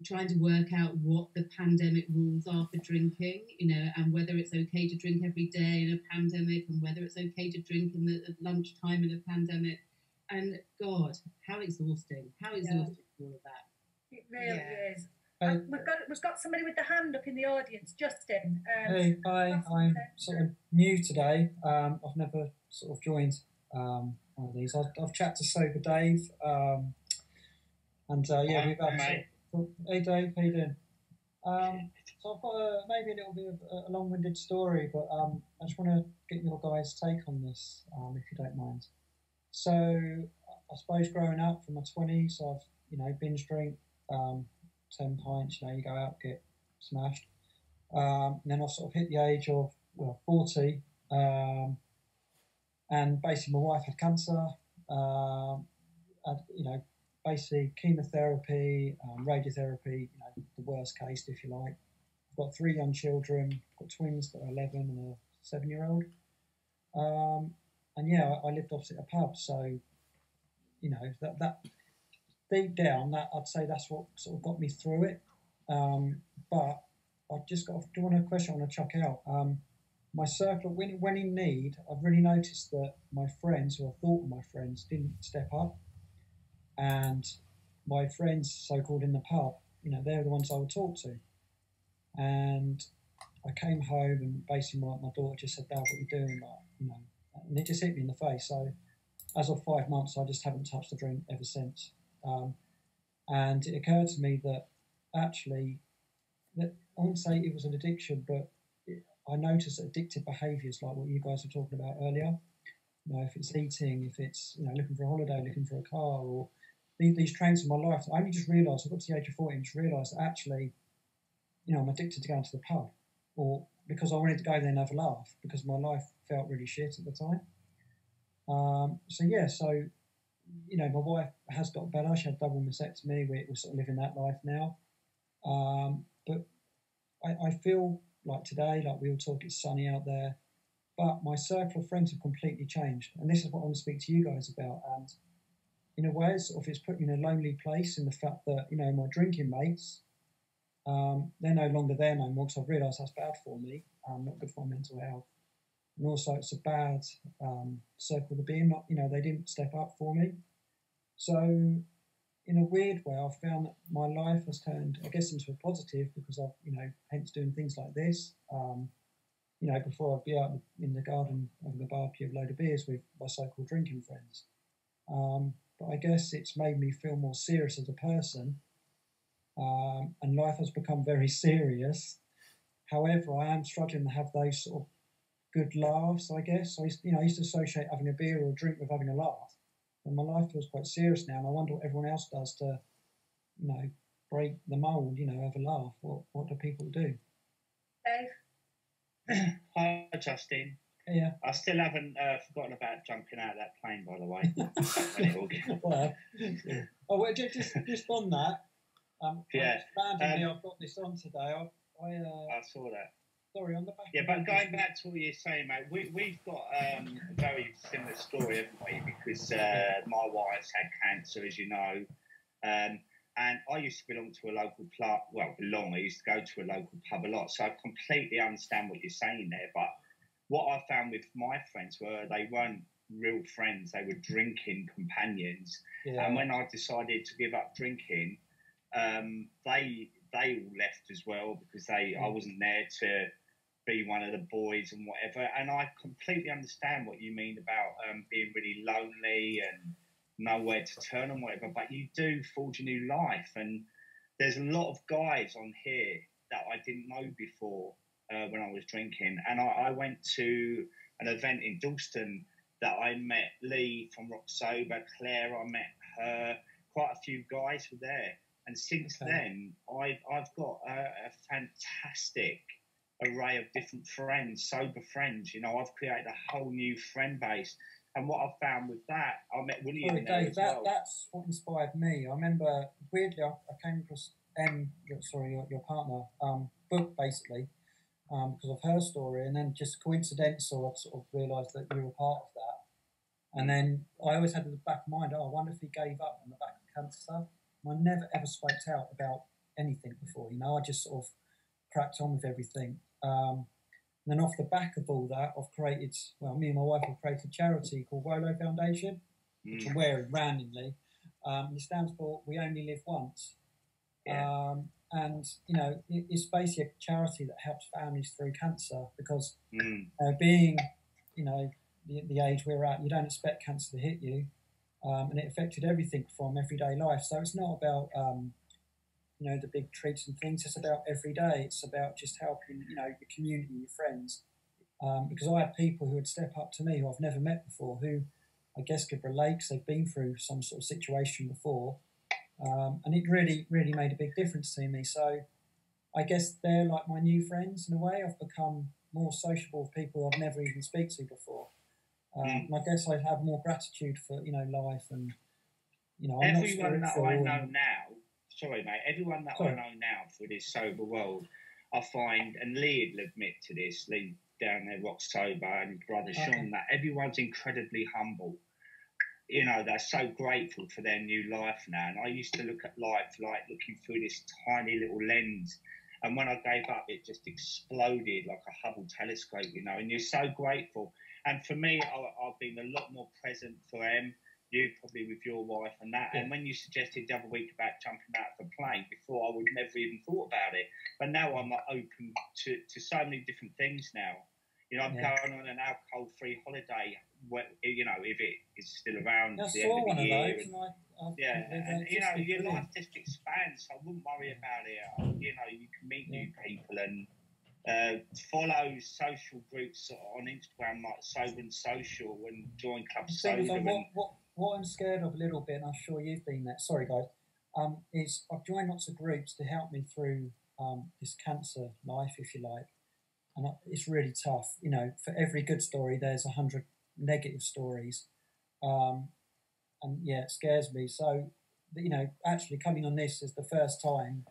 trying to work out what the pandemic rules are for drinking, you know, and whether it's okay to drink every day in a pandemic, and whether it's okay to drink in the lunchtime in a pandemic. And God, how exhausting is all of that. It really is. We've got somebody with the hand up in the audience, Justin. Hey, hi, I'm sort of new today. I've never sort of joined one of these. I've chatted to Sober Dave, and we've had... Mate. Hey Dave, how you doing? So I've got maybe a little bit of a long-winded story, but I just want to get your guys' take on this, if you don't mind. So I suppose growing up from my 20s, I've, you know, binge drink, 10 pints, you know, you go out, get smashed. And then I've sort of hit the age of, 40, and basically my wife had cancer, basically chemotherapy, radiotherapy, you know, the worst case, if you like. I've got 3 young children, I've got twins that are 11 and a 7-year-old. I lived opposite a pub, so, you know, that deep down, that I'd say that's what sort of got me through it. But I've just got one question I want to chuck out. My circle, when in need, I've really noticed that my friends, who I thought were my friends, didn't step up. And my friends, so-called in the pub, you know, they're the ones I would talk to. And I came home and basically my daughter just said, Dad, what are you doing? Like, you know, and it just hit me in the face. So as of 5 months, I just haven't touched a drink ever since. And it occurred to me that actually, that I wouldn't say it was an addiction, but I noticed addictive behaviours like what you guys were talking about earlier. You know, if it's eating, if it's, you know, looking for a holiday, looking for a car, or these traits in my life, I only just realised, I got to the age of 40 and just realised that actually you know, I'm addicted to going to the pub, or because I wanted to go there and have a laugh because my life felt really shit at the time. You know, my wife has got better. She had double mastectomy. We're sort of living that life now. But I feel like today, like we all talk, it's sunny out there. But my circle of friends have completely changed. And this is what I want to speak to you guys about. And in a way, sort of, it's put me in a lonely place in the fact that, you know, my drinking mates, they're no longer there no more, because I've realised that's bad for me, not good for my mental health. And also it's a bad circle to be in. Not, you know, they didn't step up for me. So in a weird way, I've found that my life has turned, I guess, into a positive because I've, you know, hence doing things like this. You know, before I'd be out in the garden of the barbecue of a load of beers with my so-called drinking friends. But I guess it's made me feel more serious as a person. And life has become very serious. However, I am struggling to have those sort of good laughs, I guess. I used to associate having a beer or a drink with having a laugh. And my life feels quite serious now, and I wonder what everyone else does to, you know, break the mould, you know, have a laugh. What do people do? Dave? Hi, Justin. Yeah. I still haven't forgotten about jumping out of that plane, by the way. Well, just on that, randomly, I've got this on today. I saw that. Sorry, on the back. Yeah, but going back to what you're saying, mate, we've got a very similar story, haven't we? Because my wife's had cancer, as you know, and I used to belong to a local club. I used to go to a local pub a lot, so I completely understand what you're saying there. But what I found with my friends were they weren't real friends; they were drinking companions. Yeah. And when I decided to give up drinking, they all left as well because I wasn't there to be one of the boys and whatever. And I completely understand what you mean about being really lonely and nowhere to turn and whatever, but you do forge a new life. And there's a lot of guys on here that I didn't know before when I was drinking. And I went to an event in Dalston that I met Lee from Rock Sober, Claire, I met her, quite a few guys were there. And since then, I've got a fantastic array of different friends, sober friends. You know, I've created a whole new friend base. And what I found with that, I met William Dave, as well. That's what inspired me. I remember, weirdly, I came across your partner, book, basically, because of her story. And then just coincidental, I sort of realised that you were part of that. And then I always had in the back of mind, I wonder if he gave up on the back of cancer. I never ever spoke out about anything before, you know. I just sort of cracked on with everything. And then off the back of all that, I've created, me and my wife have created a charity called Wolo Foundation, which I'm wearing randomly. It stands for We Only Live Once. Yeah. And, you know, it's basically a charity that helps families through cancer because being, you know, the age we're at, you don't expect cancer to hit you. And it affected everything from everyday life. So it's not about, you know, the big treats and things. It's about every day. It's about just helping, you know, your community, your friends. Because I had people who would step up to me who I've never met before, who I guess could relate because they've been through some sort of situation before. And it really, really made a big difference to me. So I guess they're like my new friends in a way. I've become more sociable with people I've never even speak to before. And I guess I have more gratitude for, you know, life and, you know... Everyone I know now for this sober world, I find, and Lee will admit to this, Lee down there, Rock Sober, and Brother Sean, that everyone's incredibly humble. You know, they're so grateful for their new life now. And I used to look at life like looking through this tiny little lens. And when I gave up, it just exploded like a Hubble telescope, you know, and you're so grateful. And for me, I've been a lot more present for them, you probably with your wife and that. Yeah. And when you suggested the other week about jumping out of the plane, before I would never even thought about it. But now I'm open to so many different things now. You know, I'm going on an alcohol-free holiday, you know, if it is still around. Your life just expands. So I wouldn't worry about it. You know, you can meet new people and... follow social groups on Instagram like Sober and Social and join Club Sober. What I'm scared of a little bit, and I'm sure you've been there, sorry guys, is I've joined lots of groups to help me through this cancer life, if you like. And it's really tough. You know, for every good story, there's 100 negative stories. And yeah, it scares me. So, you know, actually coming on this is the first time.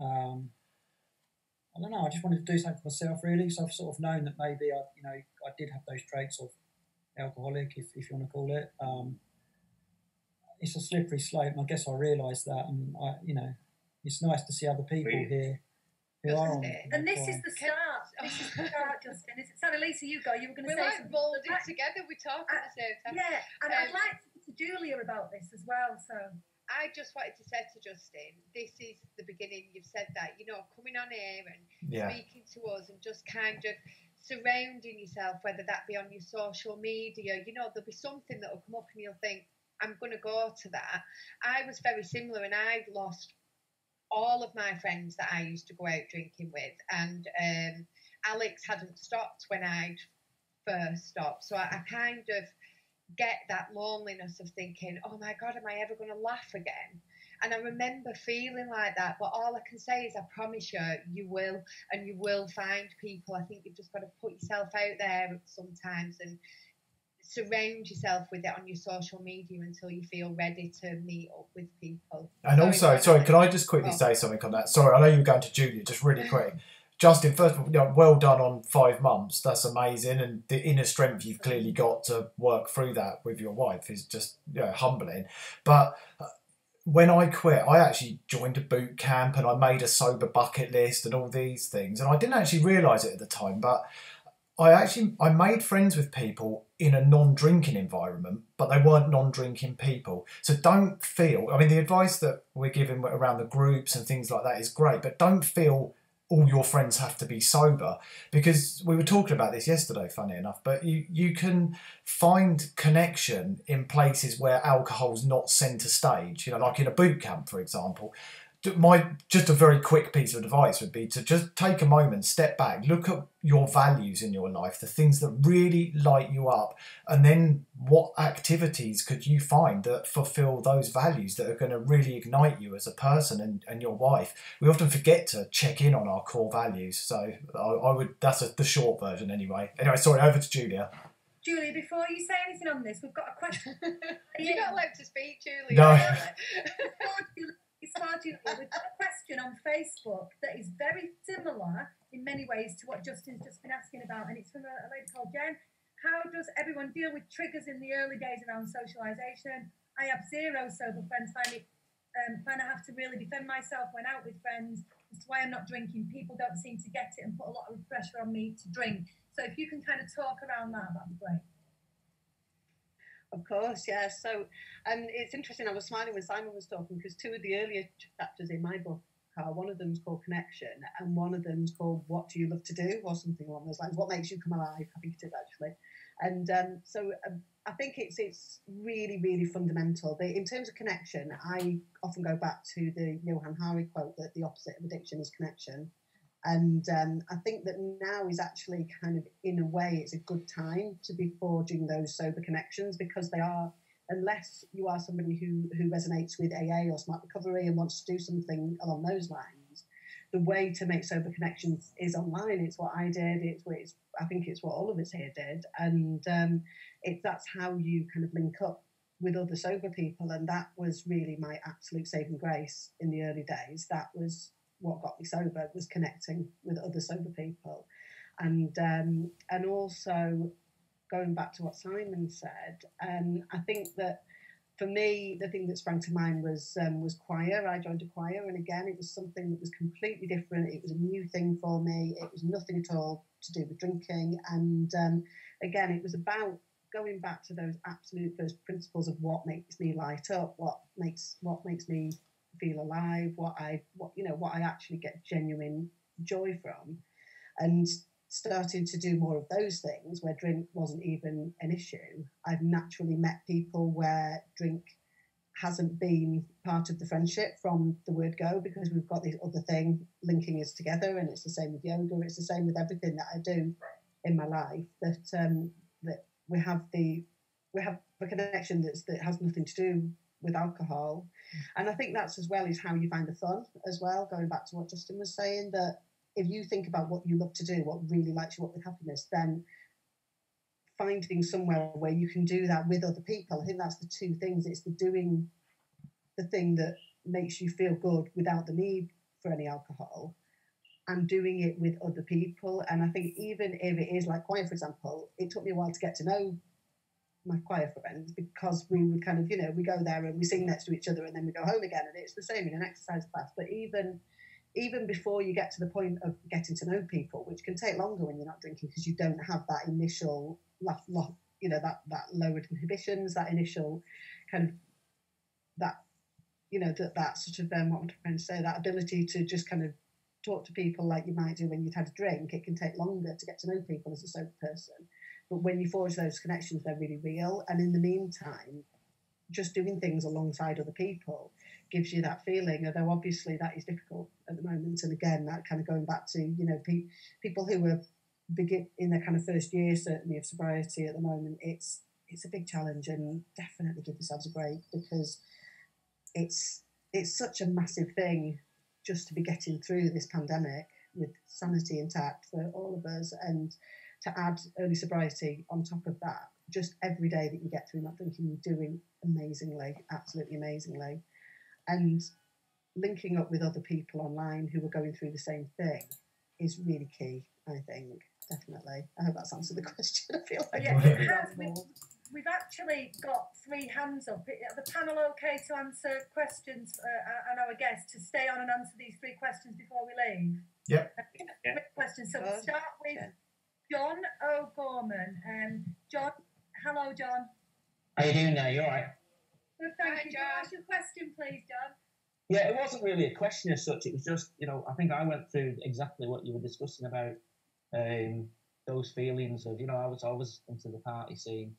I don't know, I just wanted to do something for myself, really. So I've sort of known that maybe I did have those traits of alcoholic, if you want to call it. It's a slippery slope, and I guess I realised that. And it's nice to see other people here who are on it. And this is the start. This is the start, Justin. Sorry, Lisa, you go. You were going to say something. We're like molded together. We talk at the same time. Yeah, and I'd like to speak to Julia about this as well. So I just wanted to say to Justin, this is the beginning. You've said that, coming on here and speaking to us and just kind of surrounding yourself, whether that be on your social media, there'll be something that'll come up and you'll think, I'm going to go to that. I was very similar, and I've lost all of my friends that I used to go out drinking with, and Alex hadn't stopped when I'd first stopped, so I kind of get that loneliness of thinking, oh my God, am I ever going to laugh again? And I remember feeling like that, but all I can say is I promise you, you will, and you will find people. I think you've just got to put yourself out there sometimes and surround yourself with it on your social media until you feel ready to meet up with people. And sorry, can I just quickly say something on that? Sorry, I know you were going to Julia, just really quick. Justin, first of all, well done on 5 months. That's amazing. And the inner strength you've clearly got to work through that with your wife is just humbling. But when I quit, I actually joined a boot camp and I made a sober bucket list and all these things. And I didn't actually realise it at the time, but I made friends with people in a non-drinking environment, but they weren't non-drinking people. So don't feel, I mean, the advice that we're giving around the groups and things like that is great, but don't feel all your friends have to be sober, because we were talking about this yesterday, funny enough, but you can find connection in places where alcohol's not centre stage, like in a boot camp, for example. Just a very quick piece of advice would be to just take a moment, step back, look at your values in your life, the things that really light you up, and then what activities could you find that fulfill those values that are going to really ignite you as a person and your wife. We often forget to check in on our core values, so I would, that's the short version anyway. Anyway, sorry, over to Julia. Julie, before you say anything on this, we've got a question. You're not allowed to speak, Julie. No. It's hard, we've got a question on Facebook that is very similar in many ways to what Justin's just been asking about, and it's from a lady called Jen. How does everyone deal with triggers in the early days around socialisation? I have zero sober friends, find I have to really defend myself when out with friends as to why I'm not drinking. People don't seem to get it and put a lot of pressure on me to drink. So if you can kind of talk around that, that'd be great. Of course, yeah. So, and it's interesting, I was smiling when Simon was talking, because two of the earlier chapters in my book are, one of them's called Connection and one of them's called What Do You Love to Do, or something along those lines, What Makes You Come Alive, I think it is actually. And I think it's really, really fundamental. In terms of connection, I often go back to the Johann Hari quote that the opposite of addiction is connection. And I think that now is actually kind of, in a way, it's a good time to be forging those sober connections, because they are, unless you are somebody who resonates with AA or Smart Recovery and wants to do something along those lines, the way to make sober connections is online. It's what I did. I think it's what all of us here did. And that's how you kind of link up with other sober people. And that was really my absolute saving grace in the early days. That was what got me sober, was connecting with other sober people. And and also going back to what Simon said, I think that for me the thing that sprang to mind was choir. I joined a choir, and again it was something that was completely different. It was a new thing for me. It was nothing at all to do with drinking. And again, it was about going back to those principles of what makes me light up, what makes me feel alive, what I actually get genuine joy from, and starting to do more of those things where drink wasn't even an issue. I've naturally met people where drink hasn't been part of the friendship from the word go, because we've got this other thing linking us together. And it's the same with yoga, it's the same with everything that I do in my life, that we have the connection that has nothing to do with alcohol. And I think that's as well is how you find the fun as well, going back to what Justin was saying, that if you think about what you love to do, what really lights you up with happiness, then finding somewhere where you can do that with other people. I think that's the two things. It's the doing the thing that makes you feel good without the need for any alcohol, and doing it with other people. And I think even if it is like choir, for example, it took me a while to get to know my choir friends, because we would kind of, you know, we go there and we sing next to each other and then we go home again, and it's the same in an exercise class. But even before you get to the point of getting to know people, which can take longer when you're not drinking because you don't have that initial that lowered inhibitions, that initial kind of what I'm trying to say, that ability to just kind of talk to people like you might do when you'd had a drink. It can take longer to get to know people as a sober person. But when you forge those connections, they're really real. And in the meantime, just doing things alongside other people gives you that feeling, although obviously that is difficult at the moment. And again, that kind of going back to, you know, people who are in their kind of first year, certainly, of sobriety at the moment, it's a big challenge, and definitely give yourselves a break, because it's such a massive thing just to be getting through this pandemic with sanity intact for all of us, and to add early sobriety on top of that. Just every day that you get through not drinking, you're doing amazingly, absolutely amazingly. And linking up with other people online who are going through the same thing is really key, I think, definitely. I hope that's answered the question. I feel like we've actually got three hands up. Are the panel okay to answer questions and our guests to stay on and answer these three questions before we leave? Yep. Quick questions. So we'll start with John O'Gorman. John, hello, John. How are you doing now? You all right? Good, thank you. John, ask your question, please, John. Yeah, it wasn't really a question as such. It was just, you know, I think I went through exactly what you were discussing about those feelings of, you know, I was always into the party scene,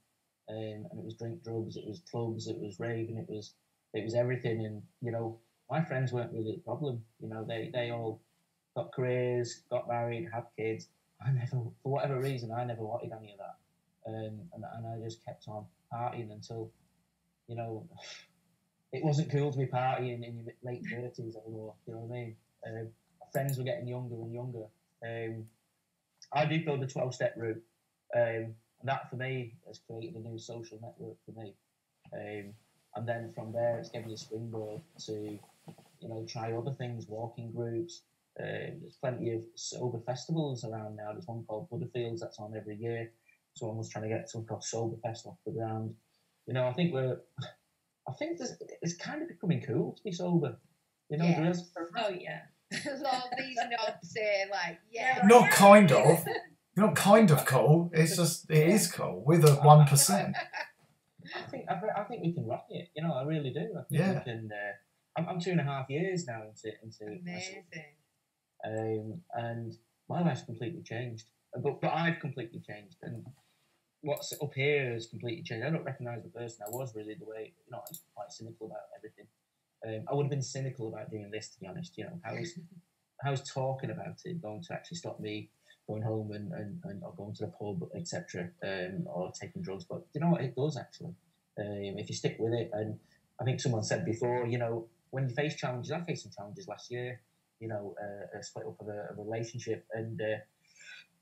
and it was drink, drugs, it was clubs, it was raving, it was everything. And, you know, my friends weren't really the problem. You know, they all got careers, got married, had kids. I never, for whatever reason, I never wanted any of that, and I just kept on partying until, you know. It wasn't cool to be partying in your late 30s anymore, you know what I mean? Friends were getting younger and younger. I did build the 12-step route, and that for me has created a new social network for me. And then from there, it's given me a springboard to, you know, try other things, walking groups. There's plenty of sober festivals around now. There's one called Butterfields that's on every year. Someone was trying to get something called Sober Fest off the ground. You know, I think it's kind of becoming cool to be sober. You know, yeah. Oh, yeah. There's all these knobs here, like, yeah. Not kind of. Not kind of cool. It's just, it is cool with a 1%. I think we can rock it. You know, I really do. I think we can. I'm 2.5 years now into amazing. And my life's completely changed. But I've completely changed. And what's up here has completely changed. I don't recognise the person I was, really, the way, you know, I was quite cynical about everything. I would have been cynical about doing this, to be honest, you know. How's talking about it going to actually stop me going home and or going to the pub, etc., or taking drugs? But you know what, it does, actually, if you stick with it. And I think someone said before, you know, when you face challenges, I faced some challenges last year, you know, a split up of a relationship, and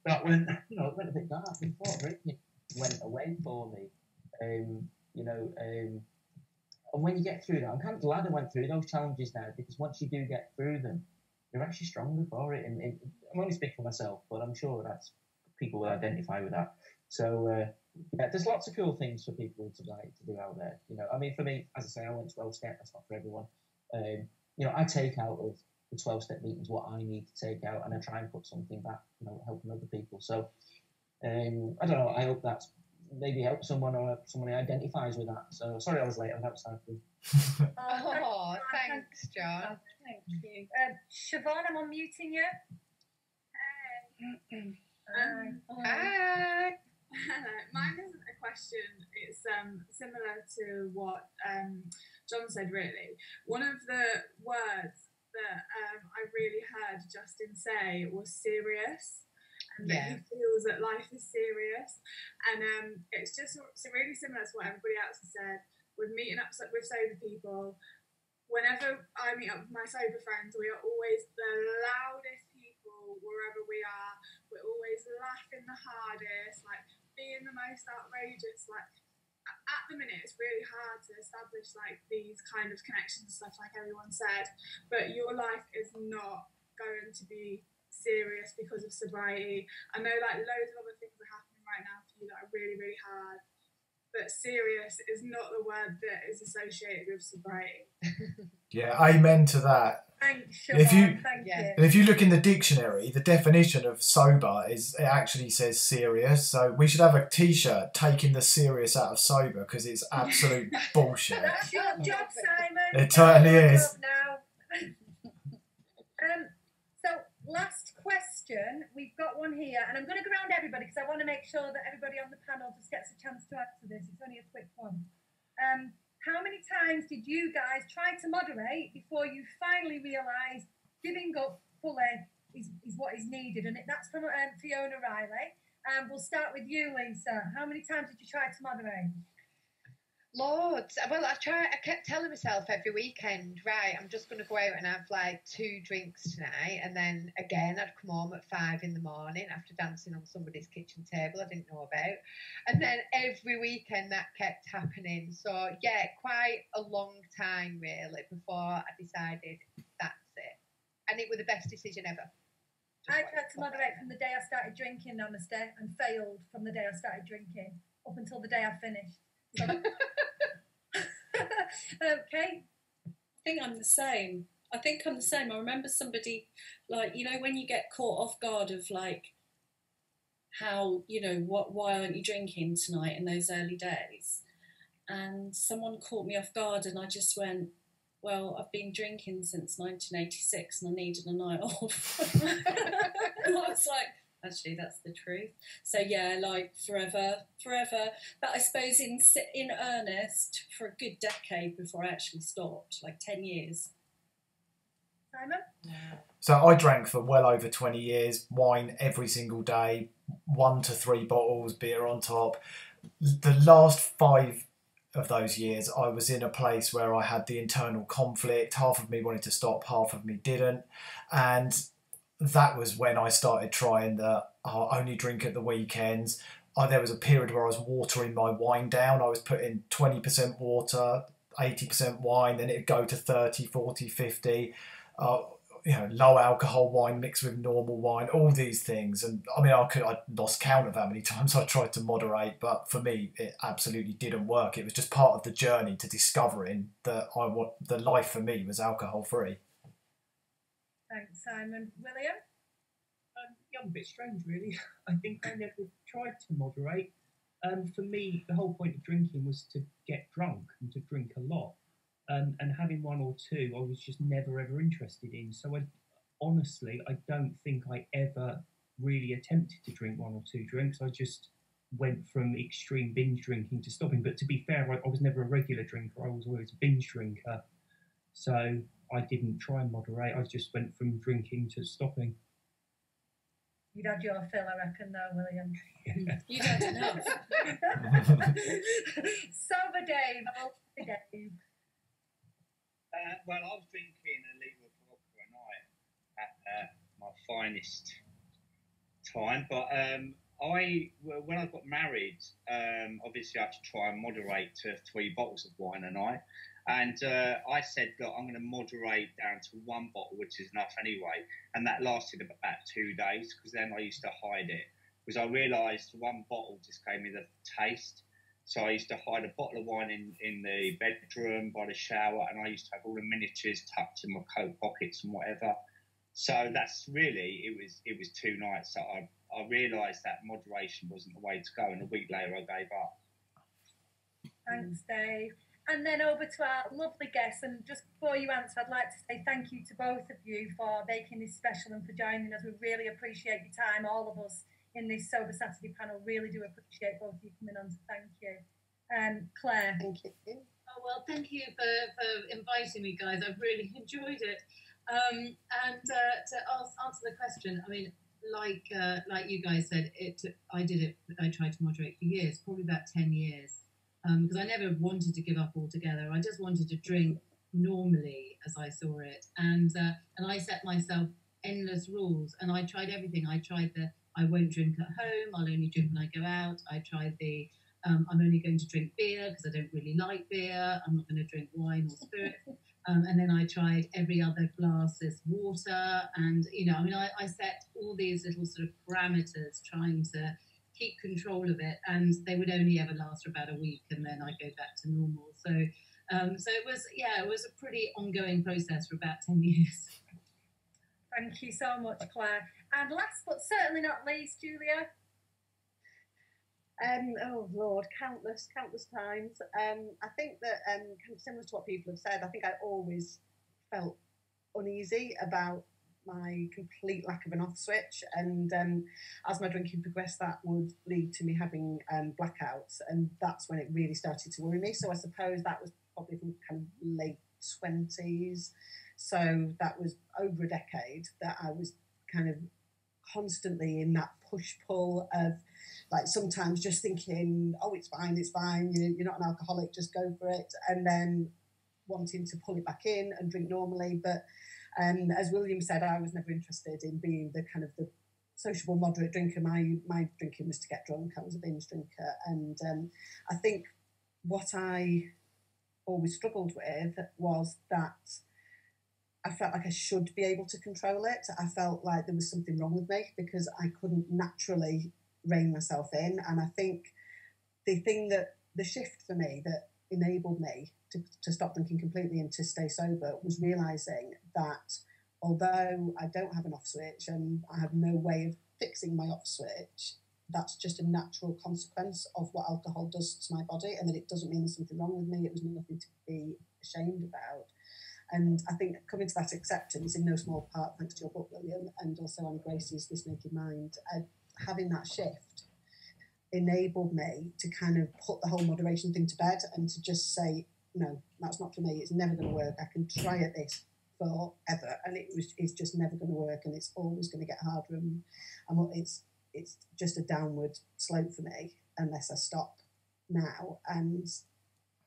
that went, you know, it went a bit dark before, didn't it? Went away for me, you know, and when you get through that, I'm kind of glad I went through those challenges now, because once you do get through them, you're actually stronger for it. And I'm only speaking for myself, but I'm sure that's people will identify with that. So yeah, there's lots of cool things for people to like to do out there. You know, I mean, for me, as I say, I went 12-step. That's not for everyone. You know, I take out of the 12-step meetings what I need to take out, and I try and put something back, you know, helping other people. So. I don't know, I hope that's maybe helped someone, or somebody identifies with that. So sorry I was late, I was outside. Oh, thanks, John. Thank you. Siobhan, I'm unmuting you. Hi. Hi. Mine isn't a question, it's similar to what John said, really. One of the words that I really heard Justin say was serious. And that he feels that life is serious, and it's just really similar to what everybody else has said. with meeting up with sober people. Whenever I meet up with my sober friends, we are always the loudest people wherever we are. We're always laughing the hardest, like being the most outrageous. Like at the minute, it's really hard to establish like these kind of connections and stuff, like everyone said. But your life is not going to be serious because of sobriety. I know like loads of other things are happening right now for you that are really, really hard. But serious is not the word that is associated with sobriety. Yeah, amen to that. Thank you. And if you look in the dictionary, the definition of sober is, it actually says serious. So we should have a T-shirt taking the serious out of sober, because it's absolute bullshit. That's your job, Simon. It totally is. Now. So last question, we've got one here, and I'm going to ground everybody because I want to make sure that everybody on the panel just gets a chance to answer this. It's only a quick one. How many times did you guys try to moderate before you finally realised giving up fully is what is needed? And that's from Fiona Riley. We'll start with you, Lisa. How many times did you try to moderate? Loads. Well, I kept telling myself every weekend, right, I'm just going to go out and have like 2 drinks tonight. And then again, I'd come home at 5 in the morning after dancing on somebody's kitchen table I didn't know about. And then every weekend that kept happening. So yeah, quite a long time really before I decided that's it. And it was the best decision ever. I tried to moderate from the day I started drinking, honestly, and failed from the day I started drinking up until the day I finished. Okay. I think I'm the same. I remember somebody, like, you know, when you get caught off guard of like how, you know, why aren't you drinking tonight in those early days, and someone caught me off guard and I just went, well, I've been drinking since 1986 and I needed a night off. And I was like, actually, that's the truth. So yeah, like forever. But I suppose in earnest for a good decade before I actually stopped, like 10 years. Simon? So I drank for well over 20 years, wine every single day, 1 to 3 bottles, beer on top. The last 5 of those years, I was in a place where I had the internal conflict. Half of me wanted to stop, half of me didn't. And that was when I started trying the only drink at the weekends. There was a period where I was watering my wine down. I was putting 20% water, 80% wine, then it'd go to 30, 40, 50. You know, low alcohol wine mixed with normal wine, all these things. And I mean, I lost count of how many times I tried to moderate, but for me, it absolutely didn't work. It was just part of the journey to discovering that the life for me was alcohol free. Thanks, Simon. William? Yeah, I'm a bit strange, really. I think I never tried to moderate. For me, the whole point of drinking was to get drunk and to drink a lot. And having 1 or 2, I was just never, ever interested in. So, honestly, I don't think I ever really attempted to drink 1 or 2 drinks. I just went from extreme binge drinking to stopping. But to be fair, I was never a regular drinker. I was always a binge drinker. So I didn't try and moderate. I just went from drinking to stopping. You'd had your fill, I reckon, though, William. Yeah. You'd had enough. Sober Dave. Well, I was drinking a litre of vodka a night at my finest time. But when I got married, obviously I had to try and moderate to 3 bottles of wine a night. And I said, look, I'm going to moderate down to 1 bottle, which is enough anyway. And that lasted about 2 days, because then I used to hide it. Because I realised 1 bottle just gave me the taste. So I used to hide a bottle of wine in the bedroom, by the shower, and I used to have all the miniatures tucked in my coat pockets and whatever. So that's really, it was 2 nights. So I realised that moderation wasn't the way to go, and a week later I gave up. Thanks, Dave. And then over to our lovely guests, and just before you answer, I'd like to say thank you to both of you for making this special and for joining us. We really appreciate your time, all of us in this Sober Saturday panel really do appreciate both of you coming on, so thank you. Claire. Thank you. Oh, well, thank you for inviting me, guys. I've really enjoyed it. And to answer the question, I mean, like you guys said, I tried to moderate for years, probably about 10 years. because I never wanted to give up altogether. I just wanted to drink normally as I saw it. And I set myself endless rules, and I tried everything. I tried the I won't drink at home, I'll only drink when I go out. I tried the I'm only going to drink beer because I don't really like beer. I'm not going to drink wine or spirits. And then I tried every other glass is water. And, you know, I mean, I set all these little sort of parameters trying to keep control of it. And they would only ever last for about a week. And then I go back to normal. So so it was, yeah, it was a pretty ongoing process for about 10 years. Thank you so much, Claire. And last but certainly not least, Julia. Oh Lord, countless times. I think that kind of similar to what people have said, I think I always felt uneasy about my complete lack of an off switch, and as my drinking progressed, that would lead to me having blackouts, and that's when it really started to worry me. So I suppose that was probably from kind of late 20s, so that was over a decade that I was kind of constantly in that push-pull of like sometimes just thinking, oh, it's fine, you know, you're not an alcoholic, just go for it, and then wanting to pull it back in and drink normally. But as William said, I was never interested in being the kind of the sociable moderate drinker. My drinking was to get drunk. I was a binge drinker, and I think what I always struggled with was that I felt like I should be able to control it. I felt like there was something wrong with me because I couldn't naturally rein myself in. And I think the thing that, the shift for me that enabled me to stop drinking completely and to stay sober was realising that although I don't have an off switch and I have no way of fixing my off switch, that's just a natural consequence of what alcohol does to my body, and that it doesn't mean there's something wrong with me. It was nothing to be ashamed about. And I think coming to that acceptance, in no small part thanks to your book, William, and also Annie Gracie's This Naked Mind, having that shift enabled me to kind of put the whole moderation thing to bed and to just say, no, that's not for me. It's never going to work. I can try at this forever, and it's just never going to work, and it's always going to get harder. And it's just a downward slope for me unless I stop now. And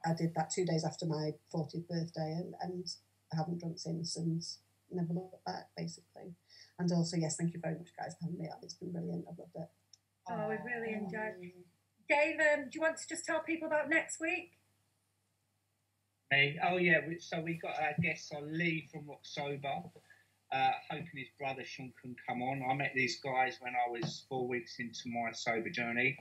I did that 2 days after my 40th birthday, and I haven't drunk since and never looked back, basically. And also, yes, thank you very much, guys, for having me on. It's been brilliant. I've loved it. Oh, we've really enjoyed it. Dave, do you want to just tell people about next week? Hey, oh, yeah. So we got our guest on Lee from Rock Sober, hoping his brother Sean can come on. I met these guys when I was 4 weeks into my sober journey.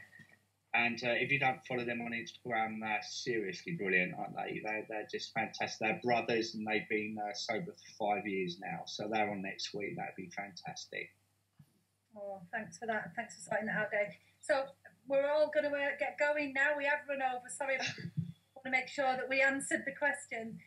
And if you don't follow them on Instagram, they're seriously brilliant, aren't they? They're just fantastic. They're brothers, and they've been sober for 5 years now. So they're on next week. That'd be fantastic. Oh, thanks for that. Thanks for starting that out, Dave. So we're all going to get going now. We have run over. Sorry, I want to make sure that we answered the question.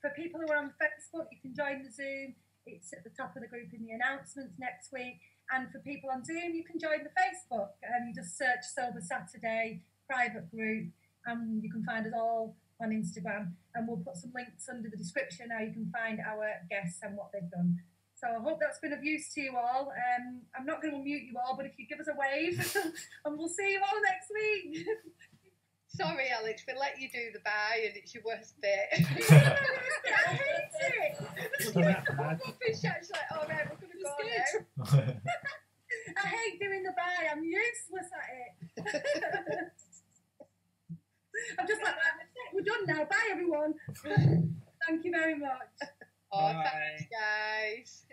For people who are on Facebook, you can join the Zoom. It's at the top of the group in the announcements next week. And for people on Zoom, you can join the Facebook and just search Sober Saturday private group, and you can find us all on Instagram. And we'll put some links under the description how you can find our guests and what they've done. So I hope that's been of use to you all. I'm not going to mute you all, but if you give us a wave, and we'll see you all next week. Sorry, Alex, we let you do the bye, and it's your worst bit. I hate it. Rubbish, actually. All right, we're going to go now. I hate doing the bye. I'm useless at it. I'm just like, we're done now. Bye, everyone. Thank you very much. Oh, bye. Thanks, guys.